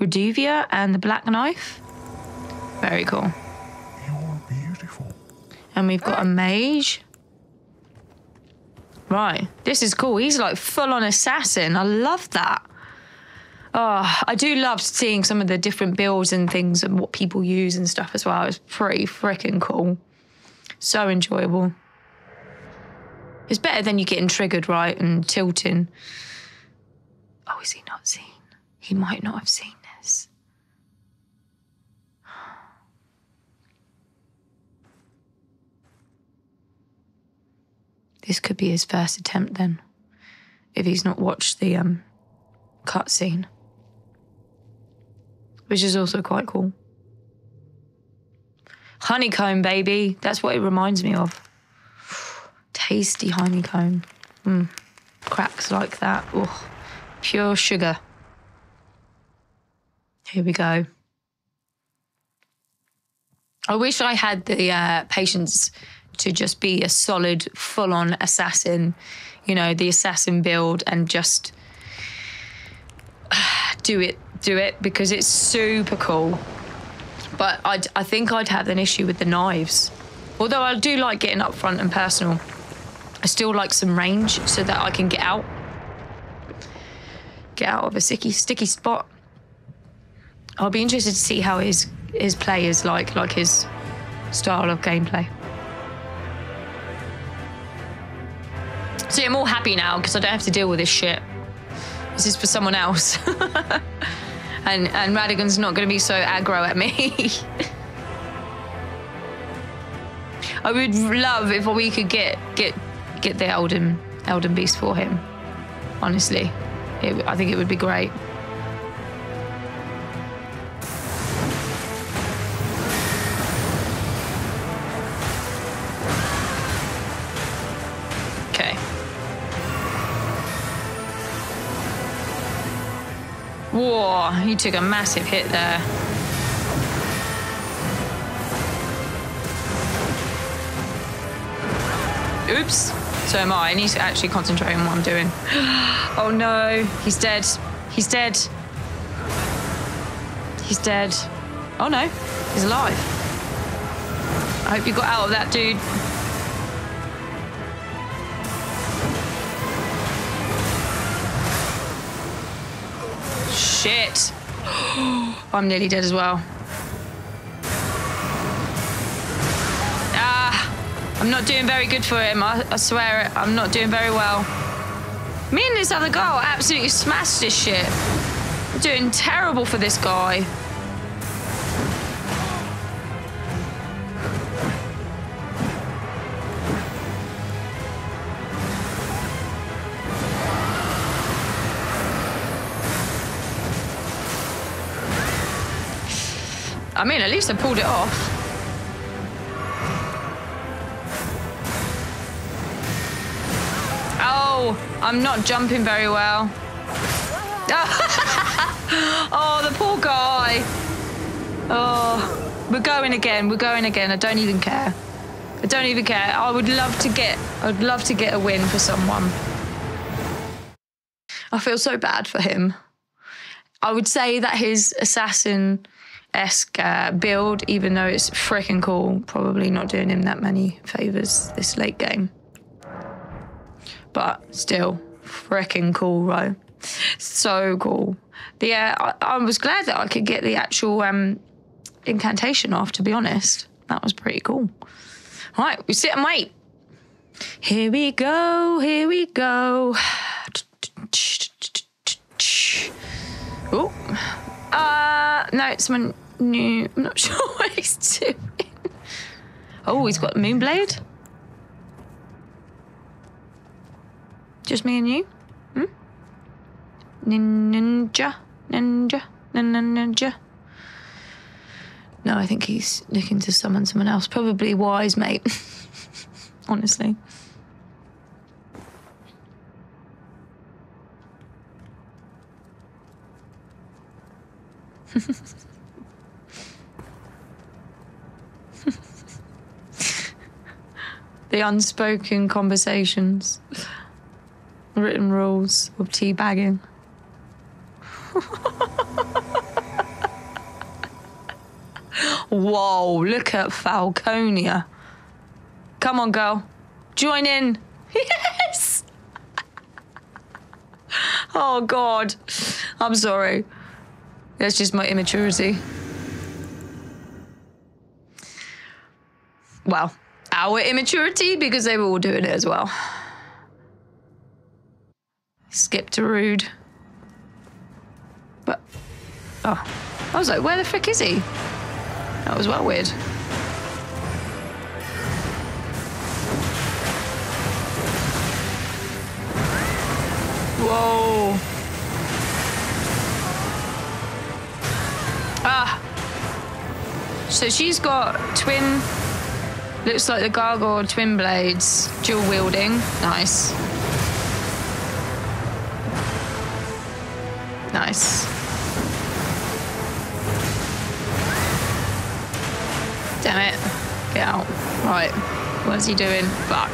Reduvia and the Black Knife. Very cool. You're beautiful. And we've got a mage. Right, this is cool. He's like full-on assassin. I love that. Oh, I do love seeing some of the different builds and things and what people use and stuff as well. It's pretty freaking cool. So enjoyable. It's better than you getting triggered, right, and tilting. Oh, is he not seen? He might not have seen this. This could be his first attempt then, if he's not watched the cutscene, which is also quite cool. Honeycomb, baby. That's what it reminds me of. Tasty honeycomb. Cracks like that. Oh, pure sugar. Here we go. I wish I had the patience to just be a solid, full-on assassin. You know, the assassin build and just do it, because it's super cool. But I think I'd have an issue with the knives. Although I do like getting up front and personal. I still like some range so that I can get out of a sticky spot. I'll be interested to see how his play is like his style of gameplay. So I'm all happy now because I don't have to deal with this shit. This is for someone else. and Radagon's not going to be so aggro at me. I would love if we could get the Elden Beast for him. Honestly, I think it would be great. Okay. Whoa, he took a massive hit there. Oops, so am I. I need to actually concentrate on what I'm doing. Oh no, he's dead. He's dead. He's dead. Oh no, he's alive. I hope you got out of that, dude. Shit. I'm nearly dead as well. I'm not doing very good for him, I swear it. I'm not doing very well. Me and this other girl absolutely smashed this shit. I'm doing terrible for this guy. I mean, at least I pulled it off. I'm not jumping very well. Oh, the poor guy. Oh, we're going again. I don't even care. I don't even care. I'd love to get a win for someone. I feel so bad for him. I would say that his assassin-esque build, even though it's freaking cool, probably not doing him that many favors this late game. But still, freaking cool, though. So cool. Yeah, I was glad that I could get the actual incantation off, to be honest. That was pretty cool. All right, we sit and wait. Here we go, here we go. Oh, no, it's my new, I'm not sure what he's doing. Oh, he's got Moonblade. Just me and you? Hmm? Ninja, ninja, ninja. No, I think he's looking to summon someone else. Probably wise, mate. Honestly. The unspoken conversations, written rules of teabagging. Whoa, look at Falconia. Come on, girl. Join in. Yes! Oh, God. I'm sorry. That's just my immaturity. Well, our immaturity, because they were all doing it as well. Skip to rude. But, oh. I was like, where the frick is he? That was well weird. Whoa. Ah. So she's got twin, looks like the Gargoyle Twin Blades, dual wielding. Nice. Nice. Damn it. Get out. Right. What's he doing? Fuck.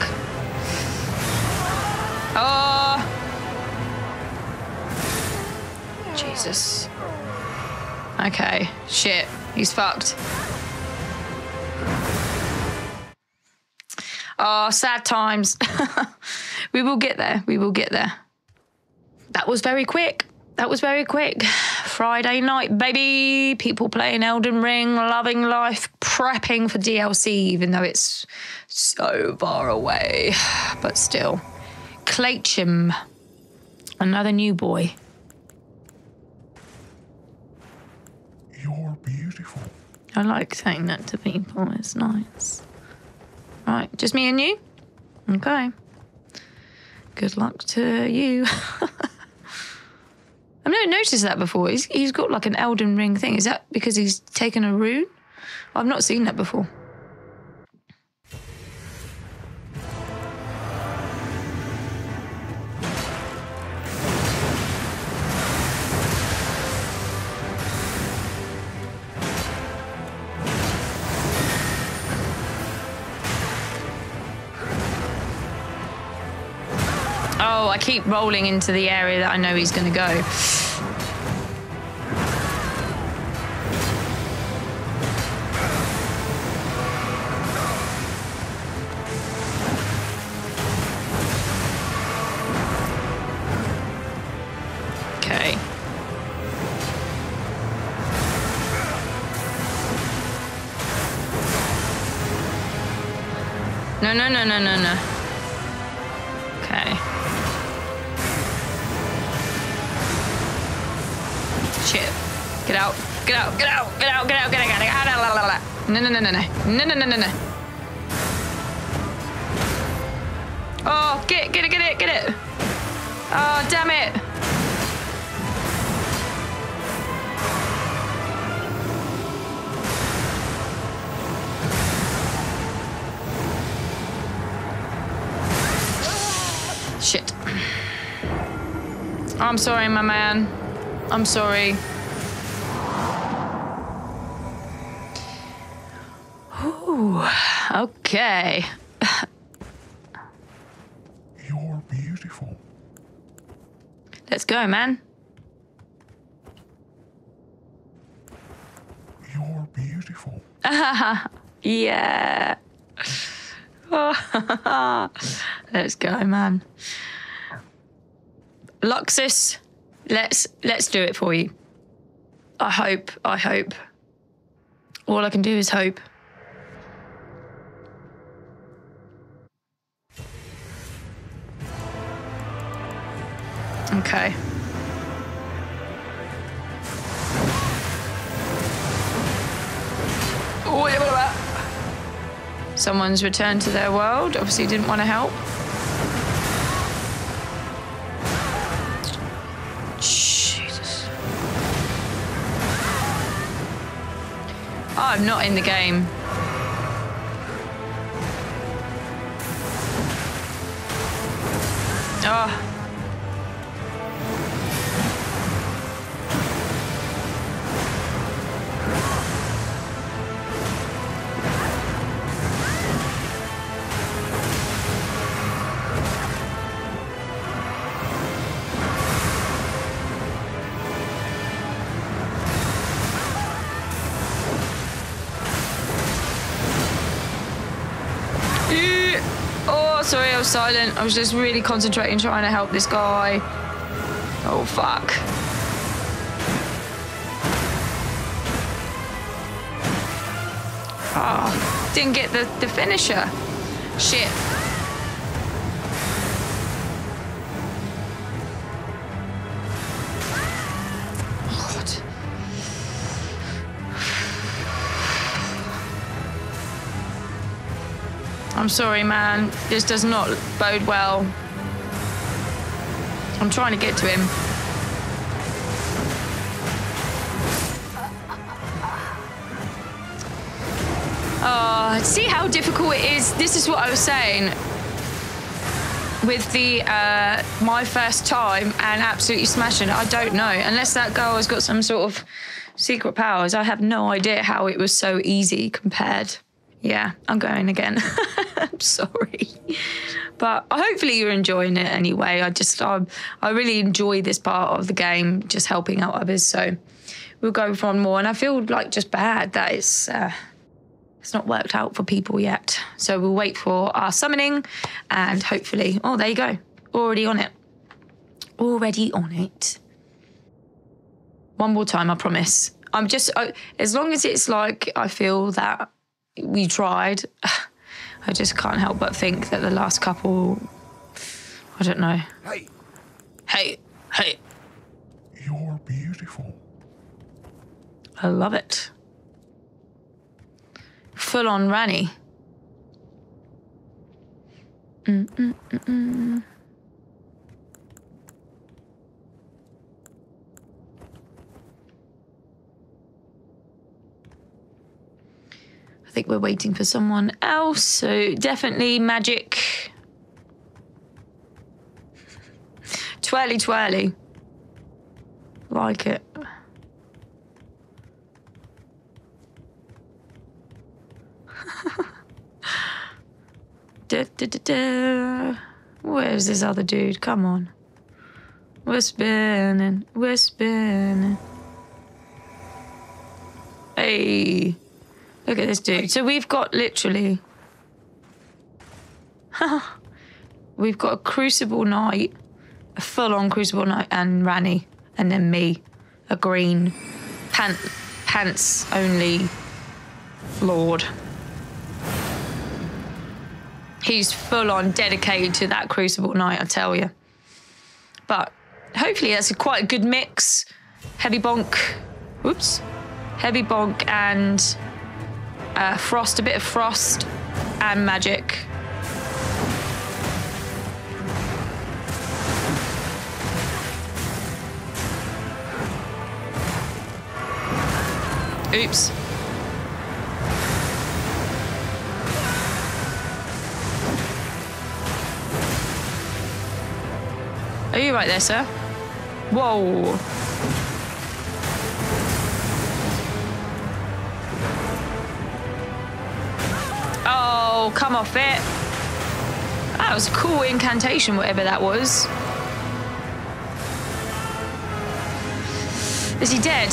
Oh! Jesus. Okay. Shit. He's fucked. Oh, sad times. We will get there. We will get there. That was very quick. That was very quick. Friday night, baby. People playing Elden Ring, loving life, prepping for DLC, even though it's so far away. But still. Claychim. Another new boy. You're beautiful. I like saying that to people. It's nice. Right, just me and you? Okay. Good luck to you. I've never noticed that before. He's got like an Elden Ring thing. Is that because he's taken a rune? I've not seen that before. Oh, I keep rolling into the area that I know he's going to go. Okay. No, no, no, no, no, no. Get out, get out, get out, get out, get out, get out, get out. No, no, no, no, no, no, no, no, no, no. Oh, get it, get it, get it, get it. Oh, damn it. Shit. I'm sorry, my man. I'm sorry. Okay. You're beautiful. Let's go, man. You're beautiful. Yeah. Let's go, man. Luxus, let's do it for you. I hope. All I can do is hope. Okay. Someone's returned to their world. Obviously didn't want to help. Jesus. Oh, I'm not in the game. Oh. Sorry, I was silent. I was just really concentrating, trying to help this guy. Oh, fuck. Oh, didn't get the finisher. Shit. I'm sorry, man. This does not bode well. I'm trying to get to him. Oh, see how difficult it is? This is what I was saying with the my first time and absolutely smashing it. I don't know. Unless that girl has got some sort of secret powers, I have no idea how it was so easy compared. Yeah, I'm going again. I'm sorry. But hopefully you're enjoying it anyway. I really enjoy this part of the game, just helping out others. So we'll go for one more. And I feel like just bad that it's not worked out for people yet. So we'll wait for our summoning and hopefully, oh, there you go. Already on it. Already on it. One more time, I promise. I'm just, as long as it's like, I feel that we tried. I just can't help but think that the last couple, I don't know. Hey. Hey. Hey. You're beautiful. I love it. Full on Ranni. I think we're waiting for someone else, so definitely magic. Twirly twirly. Like it. Where's this other dude? Come on. We're spinning. We're spinning. Hey. Look at this dude. So we've got literally... we've got a Crucible Knight, a full-on Crucible Knight, and Ranni, and then me, a green pants-only lord. He's full-on dedicated to that Crucible Knight, I tell you. But hopefully that's quite a good mix. Heavy bonk. Whoops. Heavy bonk and... frost, a bit of frost and magic. Oops. Are you right there, sir? Whoa. Oh, will come off it. That was a cool incantation, whatever that was. Is he dead?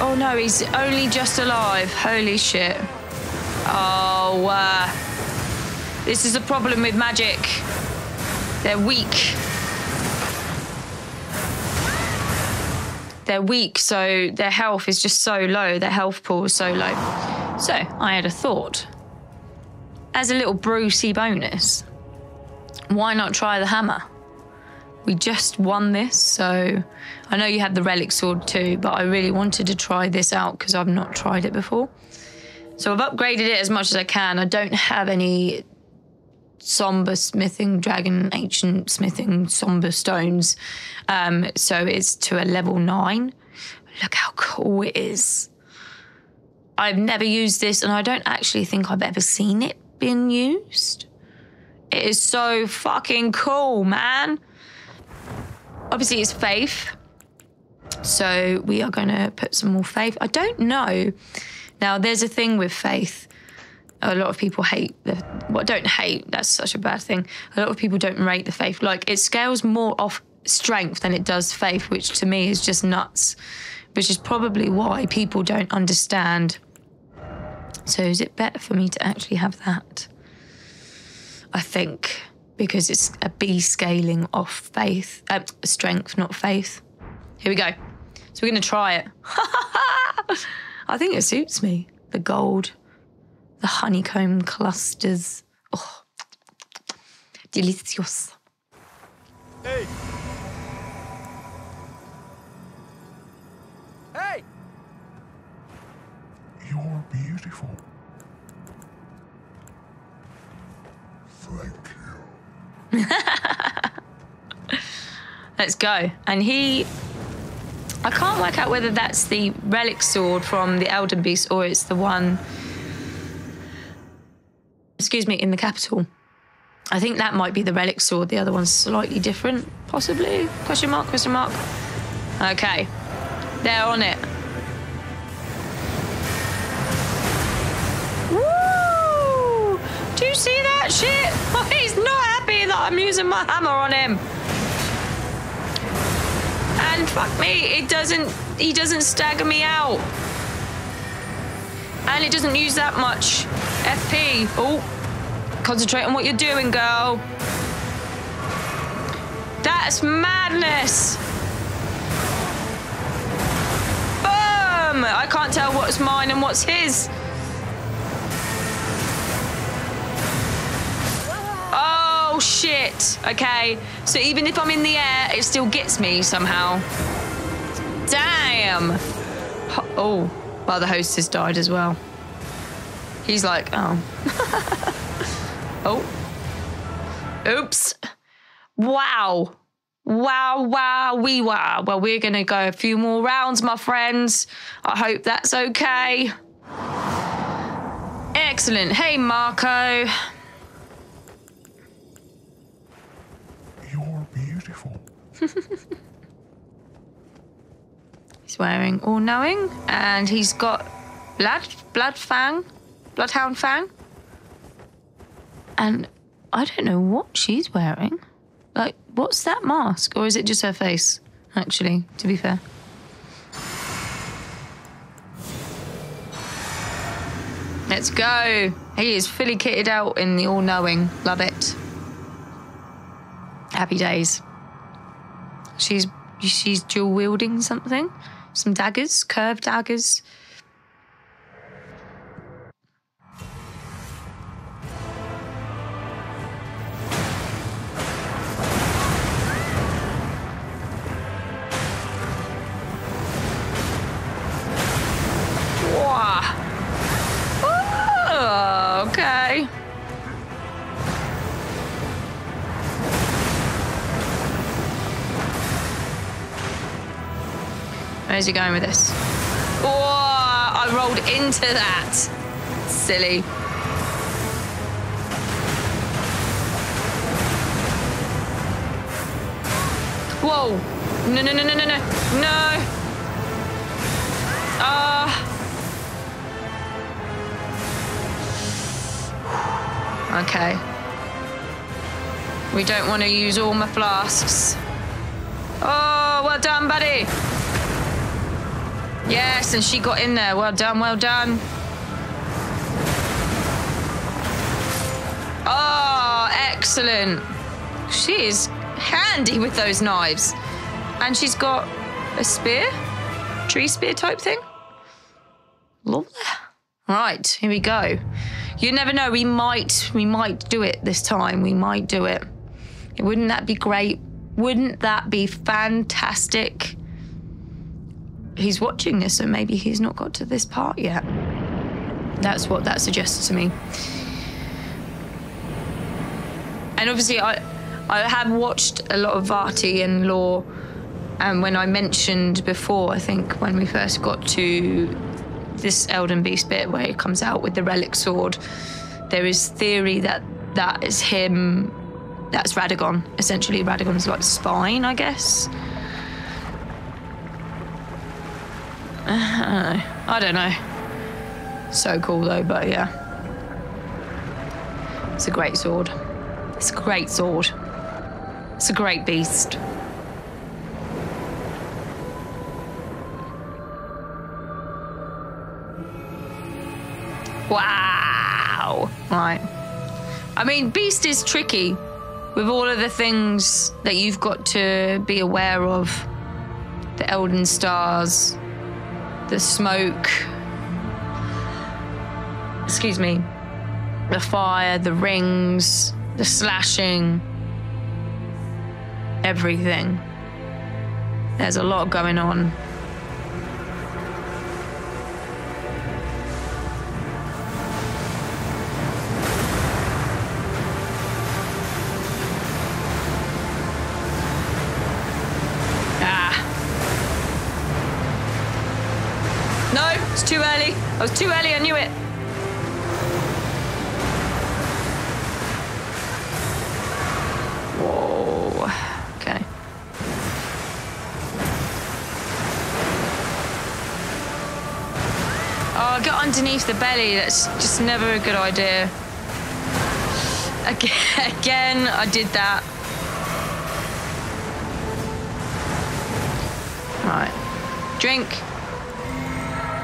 Oh no, he's only just alive. Holy shit. Oh, this is the problem with magic. They're weak. They're weak, so their health is just so low. Their health pool is so low. So I had a thought. As a little Brucey bonus, why not try the hammer? We just won this, so I know you had the Relic Sword too, but I really wanted to try this out because I've not tried it before. So I've upgraded it as much as I can. I don't have any somber smithing, dragon, ancient smithing, somber stones. So it's to a level 9. Look how cool it is. I've never used this, and I don't actually think I've ever seen it being used. It is so fucking cool, man. Obviously, it's faith. So we are going to put some more faith. I don't know. Now, there's a thing with faith. A lot of people hate the... Well, don't hate. That's such a bad thing. A lot of people don't rate the faith. Like, it scales more off strength than it does faith, which to me is just nuts, which is probably why people don't understand. So is it better for me to actually have that? I think, because it's a B scaling off faith, strength, not faith. Here we go. So we're going to try it. I think it suits me. The gold... The honeycomb clusters. Oh, delicious. Hey! Hey! You're beautiful. Thank you. Let's go. And he... I can't work out whether that's the Relic Sword from the Elden Beast or it's the one... Excuse me, in the capital. I think that might be the Relic Sword. The other one's slightly different, possibly? Question mark, question mark. Okay, they're on it. Woo! Do you see that shit? Oh, he's not happy that I'm using my hammer on him. And fuck me, it doesn't, he doesn't stagger me out. And it doesn't use that much FP. Oh, concentrate on what you're doing, girl. That's madness. Boom! I can't tell what's mine and what's his. Oh, shit. Okay, so even if I'm in the air, it still gets me somehow. Damn. Oh. Well, the host has died as well. He's like, oh. Oh. Oops. Wow. Wow, wow, wee wow. Well, we're going to go a few more rounds, my friends. I hope that's okay. Excellent. Hey, Marco. You're beautiful. He's wearing all-knowing, and he's got Bloodhound Fang. And I don't know what she's wearing. Like, what's that mask? Or is it just her face, actually, to be fair? Let's go. He is fully kitted out in the all-knowing. Love it. Happy days. She's dual-wielding something. Some daggers, curved daggers. Wow. Ooh, okay. Where's he going with this? Oh, I rolled into that. Silly. Whoa. No, no, no, no, no, no. No. Okay. We don't want to use all my flasks. Oh, well done, buddy. Yes, and she got in there. Well done, well done. Oh, excellent. She is handy with those knives. And she's got a spear, tree spear type thing. Love that. Right, here we go. You never know, we might do it this time. We might do it. Wouldn't that be great? Wouldn't that be fantastic? He's watching this, so maybe he's not got to this part yet. That's what that suggests to me. And obviously I have watched a lot of Vaati and Lore, and when I mentioned before, I think when we first got to this Elden Beast bit where it comes out with the Relic Sword, there is theory that that is him, that's Radagon. Essentially, Radagon's like spine, I guess. I don't know. So cool though, but yeah. It's a great sword. It's a great sword. It's a great beast. Wow. Right. I mean, Beast is tricky with all of the things that you've got to be aware of. The Elden Stars, the smoke, excuse me, the fire, the rings, the slashing, everything. There's a lot going on. Too early. I was too early, I knew it. Whoa. Okay. Oh, get underneath the belly. That's just never a good idea. Again, I did that. Right. Drink.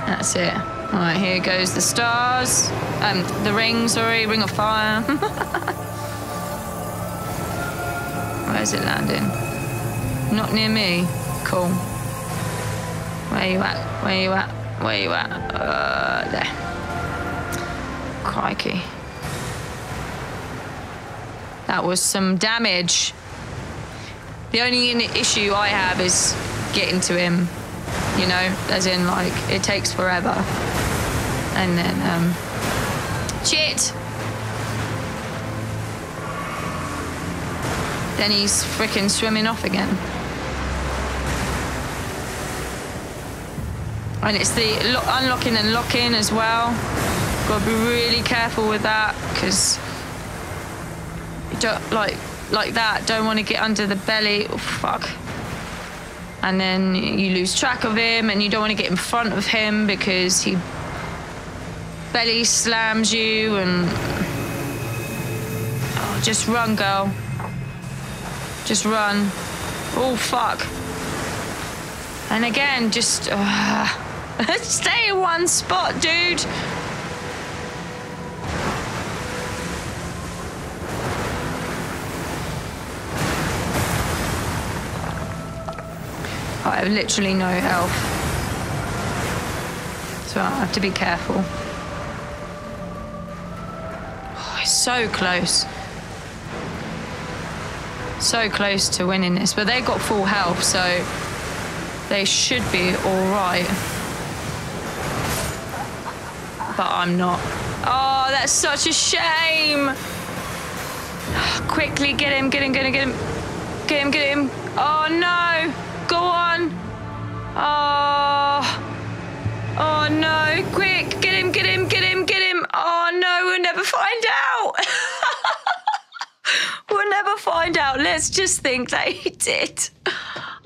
That's it. All right, here goes the stars. The ring, sorry, ring of fire. Where's it landing? Not near me. Cool. Where you at? Where you at? Where you at? There. Crikey. That was some damage. The only issue I have is getting to him. You know, as in, like, it takes forever. And then, shit! Then he's freaking swimming off again. And it's the unlocking and locking as well. Gotta be really careful with that, because you don't, like that, don't want to get under the belly. Oh, fuck. And then you lose track of him, and you don't want to get in front of him because he belly slams you, and oh, just run, girl. Just run. Oh, fuck. And again, just stay in one spot, dude. I have literally no health, so I have to be careful. Oh, it's so close. So close to winning this, but they've got full health, so they should be all right. But I'm not. Oh, that's such a shame. Quickly, get him, get him, get him, get him. Get him, get him. Oh, no. Go on. Oh. Oh, no. Quick. Get him, get him, get him, get him. Oh, no. We'll never find out. We'll never find out. Let's just think that he did.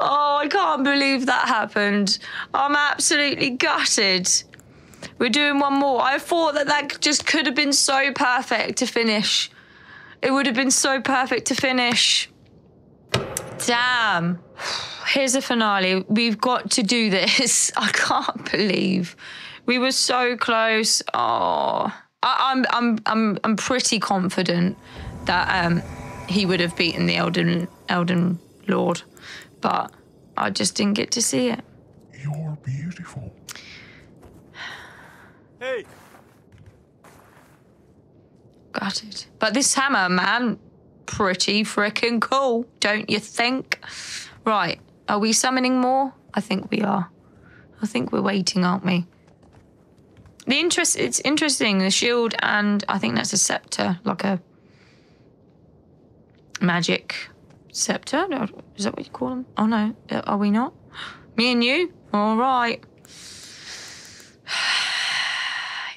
Oh, I can't believe that happened. I'm absolutely gutted. We're doing one more. I thought that just could have been so perfect to finish. It would have been so perfect to finish. Damn. Here's the finale. We've got to do this. I can't believe we were so close. Oh, I'm pretty confident that he would have beaten the Elden Lord, but I just didn't get to see it. You're beautiful. Hey. Got it. But this hammer, man, pretty freaking cool, don't you think? Right, are we summoning more? I think we are. I think we're waiting, aren't we? It's interesting, the shield, and I think that's a scepter, like a magic scepter. Is that what you call them? Oh no, are we not? Me and you? All right.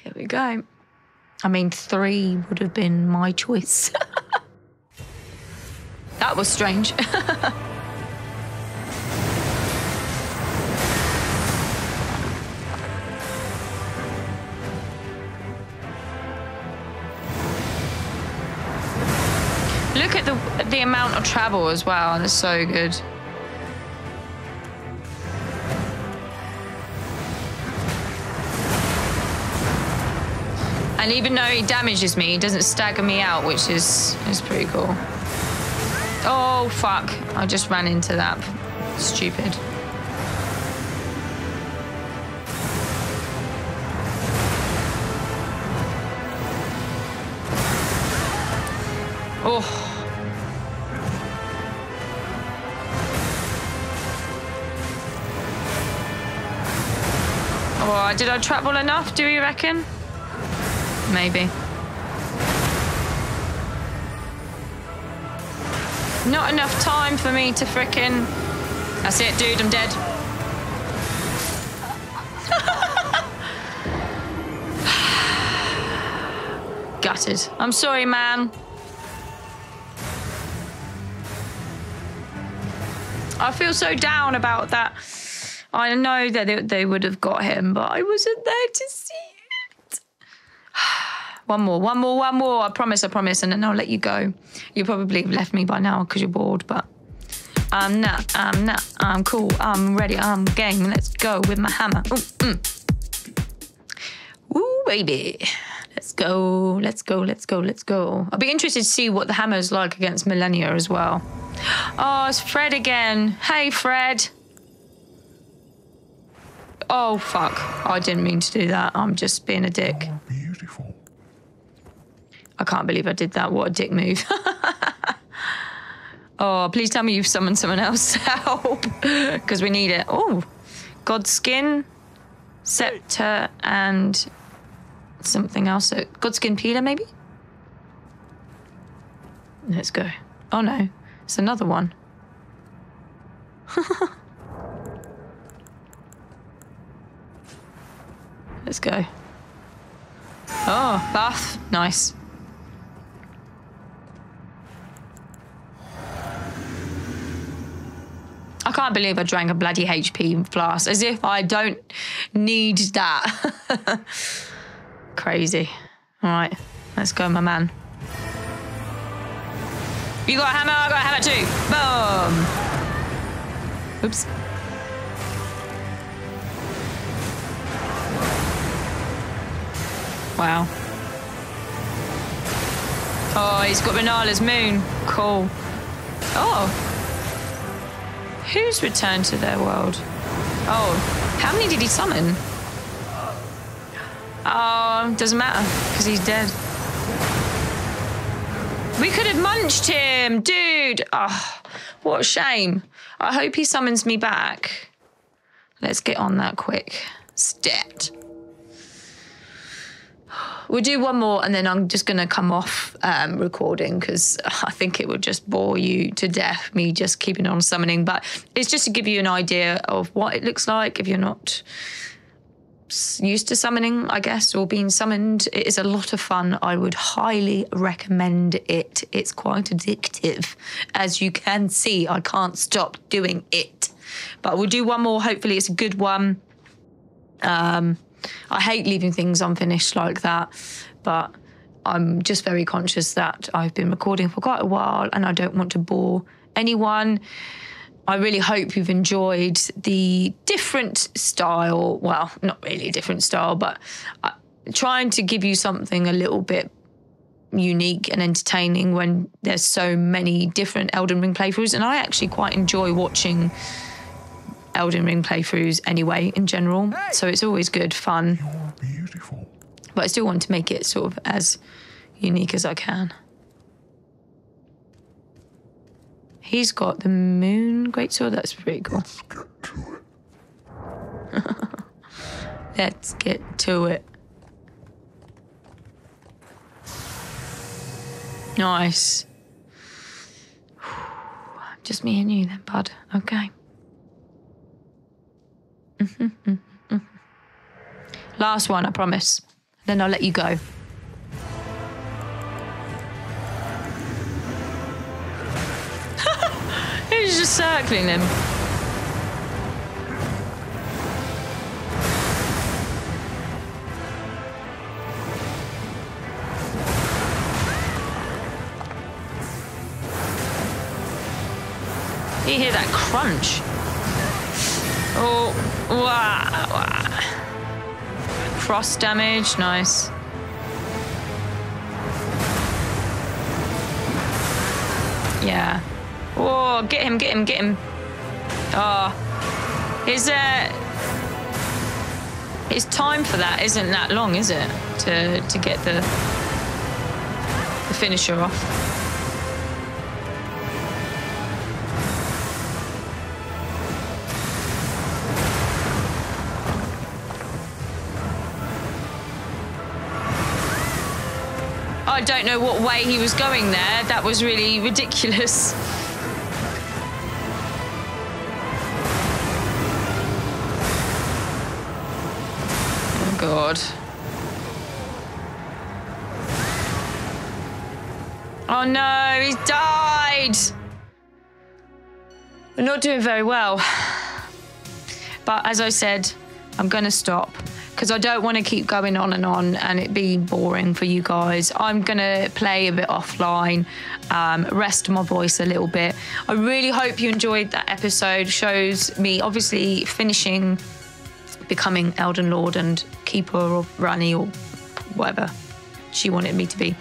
Here we go. I mean, 3 would have been my choice. That was strange. Look at the amount of travel as well. That's so good. And even though he damages me, he doesn't stagger me out, which is pretty cool. Oh, fuck. I just ran into that. Stupid. Oh. Oh, did I trap well enough, do you reckon? Maybe. Not enough time for me to frickin'... That's it, dude, I'm dead. Gutted. I'm sorry, man. I feel so down about that. I know that they would have got him, but I wasn't there to see him. One more. I promise, and then I'll let you go. You probably have left me by now because you're bored, but I'm not. I'm cool. I'm ready. I'm game. Let's go with my hammer. Ooh, baby. Let's go. I'll be interested to see what the hammer's like against Malenia as well. Oh, it's Fred again. Hey, Fred. Oh, fuck. I didn't mean to do that. I'm just being a dick. Oh, beautiful. I can't believe I did that. What a dick move. Oh, please tell me you've summoned someone else to help. Because we need it. Oh, Godskin, scepter, and something else. Godskin peeler, maybe? Let's go. Oh, no. It's another one. Let's go. Oh, bath. Nice. I can't believe I drank a bloody HP flask, as if I don't need that. Crazy. All right, let's go, my man. You got a hammer, I got a hammer too. Boom. Oops. Wow. Oh, he's got Renala's moon. Cool. Oh. Who's returned to their world? Oh, how many did he summon? Oh, doesn't matter, because he's dead. We could have munched him, dude. Oh, what a shame. I hope he summons me back. Let's get on that quick. Stat. We'll do one more, and then I'm just going to come off recording, because I think it would just bore you to death, me just keeping on summoning. But it's just to give you an idea of what it looks like if you're not used to summoning, I guess, or being summoned. It is a lot of fun. I would highly recommend it. It's quite addictive. As you can see, I can't stop doing it. But we'll do one more. Hopefully it's a good one. I hate leaving things unfinished like that, but I'm just very conscious that I've been recording for quite a while and I don't want to bore anyone. I really hope you've enjoyed the different style, well, not really a different style, but trying to give you something a little bit unique and entertaining when there's so many different Elden Ring playthroughs. And I actually quite enjoy watching Elden Ring playthroughs anyway in general. Hey. So it's always good fun. You're beautiful. But I still want to make it sort of as unique as I can. He's got the moon greatsword. That's pretty cool. Let's get to it. Let's get to it. Nice. Just me and you then, bud. Okay. Last one, I promise. Then I'll let you go. He's just circling him. You hear that crunch? Oh, wow, wow. Cross damage, nice. Yeah. Oh, get him, get him, get him. Oh, his time for that isn't that long, is it? To get the finisher off. I don't know what way he was going there. That was really ridiculous. Oh, God. Oh, no, he's died. We're not doing very well. But as I said, I'm going to stop, because I don't want to keep going on and it be boring for you guys. I'm going to play a bit offline, rest my voice a little bit. I really hope you enjoyed that episode. Shows me obviously finishing, becoming Elden Lord and Keeper of Ranni or whatever she wanted me to be.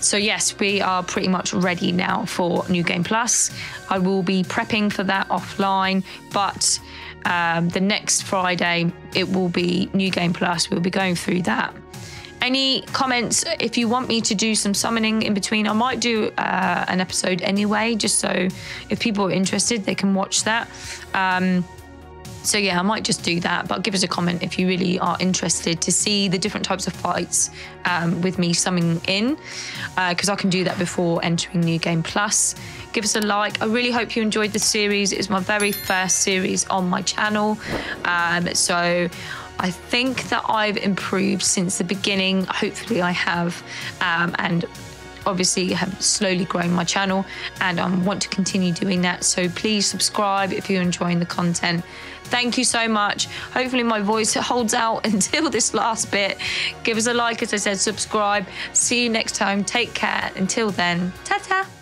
So yes, we are pretty much ready now for New Game Plus. I will be prepping for that offline, but the next Friday, it will be New Game Plus. We'll be going through that. Any comments, if you want me to do some summoning in between, I might do an episode anyway, just so if people are interested, they can watch that. So yeah, I might just do that, but give us a comment if you really are interested to see the different types of fights with me summoning in, because I can do that before entering New Game Plus. Give us a like. I really hope you enjoyed the series. It's my very first series on my channel. So I think that I've improved since the beginning. Hopefully I have, and obviously have slowly grown my channel, and I want to continue doing that. So please subscribe if you're enjoying the content. Thank you so much. Hopefully my voice holds out until this last bit. Give us a like, as I said, subscribe. See you next time. Take care. Until then, ta-ta.